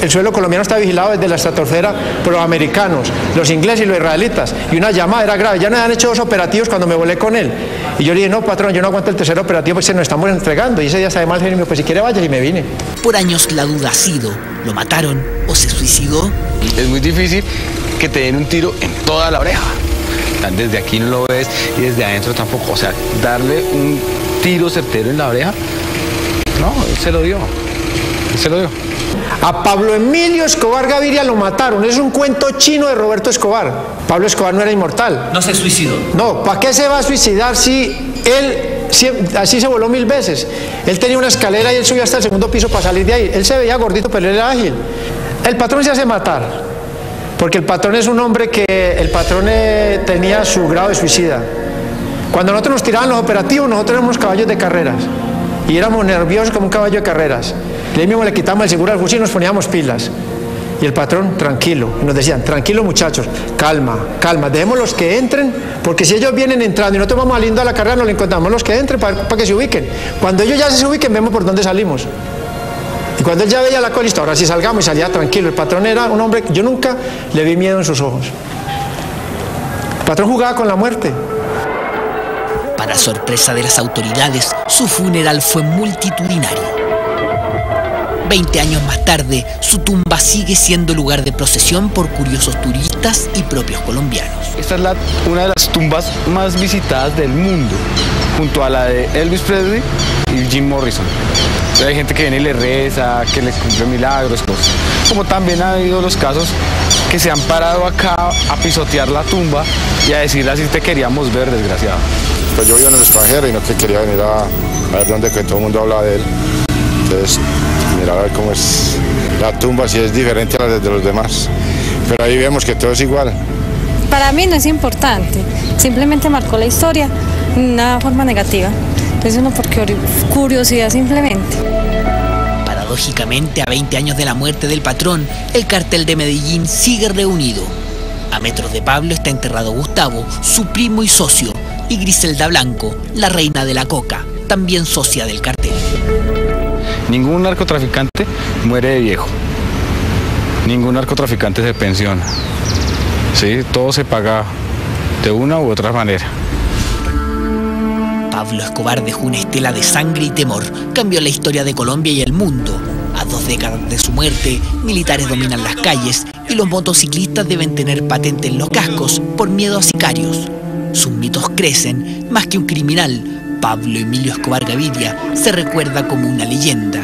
El suelo colombiano está vigilado desde la estratosfera por los americanos, los ingleses y los israelitas. Y una llamada era grave. Ya nos han hecho dos operativos cuando me volé con él. Y yo le dije, no, patrón, yo no aguanto el tercer operativo porque se nos estamos entregando. Y ese día además me dijo, pues si quiere vaya, y me vine. Por años la duda ha sido, ¿lo mataron o se suicidó? Es muy difícil que te den un tiro en toda la oreja. Desde aquí no lo ves y desde adentro tampoco. O sea, darle un tiro certero en la oreja, no, él se lo dio. Él se lo dio. A Pablo Emilio Escobar Gaviria lo mataron. Es un cuento chino de Roberto Escobar. Pablo Escobar no era inmortal. No se suicidó. No, ¿para qué se va a suicidar si él si, así se voló mil veces? Él tenía una escalera y él subía hasta el segundo piso para salir de ahí. Él se veía gordito, pero él era ágil. El patrón se hace matar, porque el patrón es un hombre que el patrón eh, tenía su grado de suicida. Cuando nosotros nos tiraban los operativos, nosotros éramos caballos de carreras. Y éramos nerviosos como un caballo de carreras. Y ahí mismo le quitamos el seguro al fusil y nos poníamos pilas. Y el patrón, tranquilo. Y nos decían, tranquilo muchachos, calma, calma, dejemos los que entren, porque si ellos vienen entrando y nosotros vamos al lindo a la carrera, nos le encontramos los que entren para, para que se ubiquen. Cuando ellos ya se ubiquen, vemos por dónde salimos. Y cuando él ya veía la colista, ahora sí salgamos, y salía tranquilo. El patrón era un hombre, yo nunca le vi miedo en sus ojos. El patrón jugaba con la muerte. Para sorpresa de las autoridades, su funeral fue multitudinario. veinte años más tarde, su tumba sigue siendo lugar de procesión por curiosos turistas y propios colombianos. Esta es la, una de las tumbas más visitadas del mundo, junto a la de Elvis Presley y Jim Morrison. Hay gente que viene y le reza, que les cumple milagros, cosas. Como también ha habido los casos que se han parado acá a pisotear la tumba y a decirle así te queríamos ver, desgraciado. Pues yo vivo en el extranjero y no que quería venir a, a ver dónde que todo el mundo habla de él. Entonces, mirar a ver cómo es la tumba, si es diferente a la de los demás. Pero ahí vemos que todo es igual. Para mí no es importante, simplemente marcó la historia de una forma negativa. Entonces uno por curiosidad simplemente. Paradójicamente, a veinte años de la muerte del patrón, el cartel de Medellín sigue reunido. A metros de Pablo está enterrado Gustavo, su primo y socio, y Griselda Blanco, la reina de la coca, también socia del cartel. Ningún narcotraficante muere de viejo. Ningún narcotraficante se pensiona. Sí, todo se paga de una u otra manera. Pablo Escobar dejó una estela de sangre y temor. Cambió la historia de Colombia y el mundo. A dos décadas de su muerte, militares dominan las calles y los motociclistas deben tener patente en los cascos por miedo a sicarios. Sus mitos crecen. Más que un criminal, Pablo Emilio Escobar Gaviria se recuerda como una leyenda.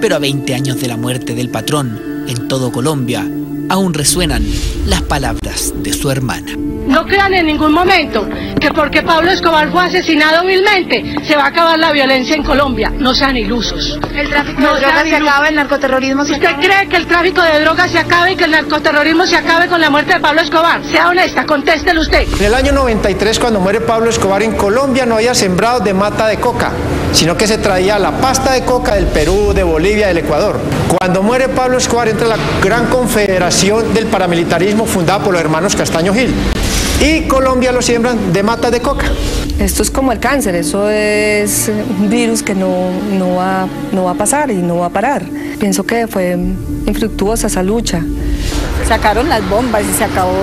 Pero a veinte años de la muerte del patrón, en todo Colombia, aún resuenan las palabras de su hermana. No crean en ningún momento que porque Pablo Escobar fue asesinado vilmente se va a acabar la violencia en Colombia. No sean ilusos. El tráfico no de drogas se acaba, el narcoterrorismo se acaba. ¿Usted cree que el tráfico de drogas se acabe y que el narcoterrorismo se acabe con la muerte de Pablo Escobar? Sea honesta, contéstelo usted. En el año noventa y tres, cuando muere Pablo Escobar en Colombia, no había sembrados de mata de coca, sino que se traía la pasta de coca del Perú, de Bolivia, del Ecuador. Cuando muere Pablo Escobar entra la gran confederación del paramilitarismo fundada por los hermanos Castaño Gil. Y Colombia lo siembran de mata de coca. Esto es como el cáncer, eso es un virus que no, no, va, no va a pasar y no va a parar. Pienso que fue infructuosa esa lucha. Sacaron las bombas y se acabó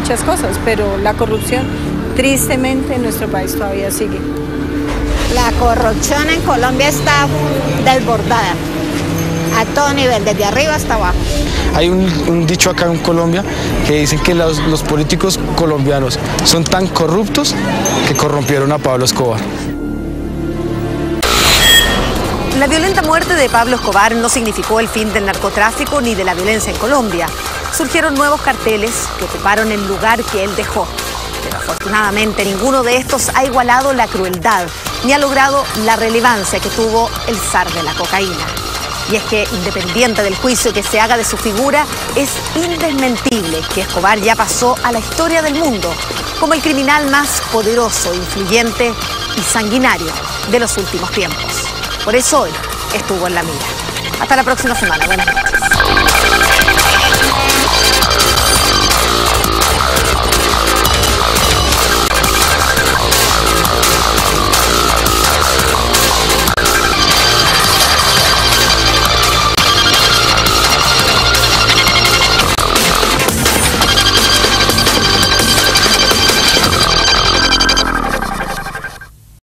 muchas cosas, pero la corrupción tristemente en nuestro país todavía sigue. La corrupción en Colombia está desbordada, a todo nivel, desde arriba hasta abajo. Hay un, un dicho acá en Colombia que dicen que los, los políticos colombianos son tan corruptos que corrompieron a Pablo Escobar. La violenta muerte de Pablo Escobar no significó el fin del narcotráfico ni de la violencia en Colombia. Surgieron nuevos carteles que ocuparon el lugar que él dejó. Pero afortunadamente ninguno de estos ha igualado la crueldad ni ha logrado la relevancia que tuvo el zar de la cocaína. Y es que, independiente del juicio que se haga de su figura, es indesmentible que Escobar ya pasó a la historia del mundo como el criminal más poderoso, influyente y sanguinario de los últimos tiempos. Por eso hoy estuvo en La Mira. Hasta la próxima semana. Buenas noches.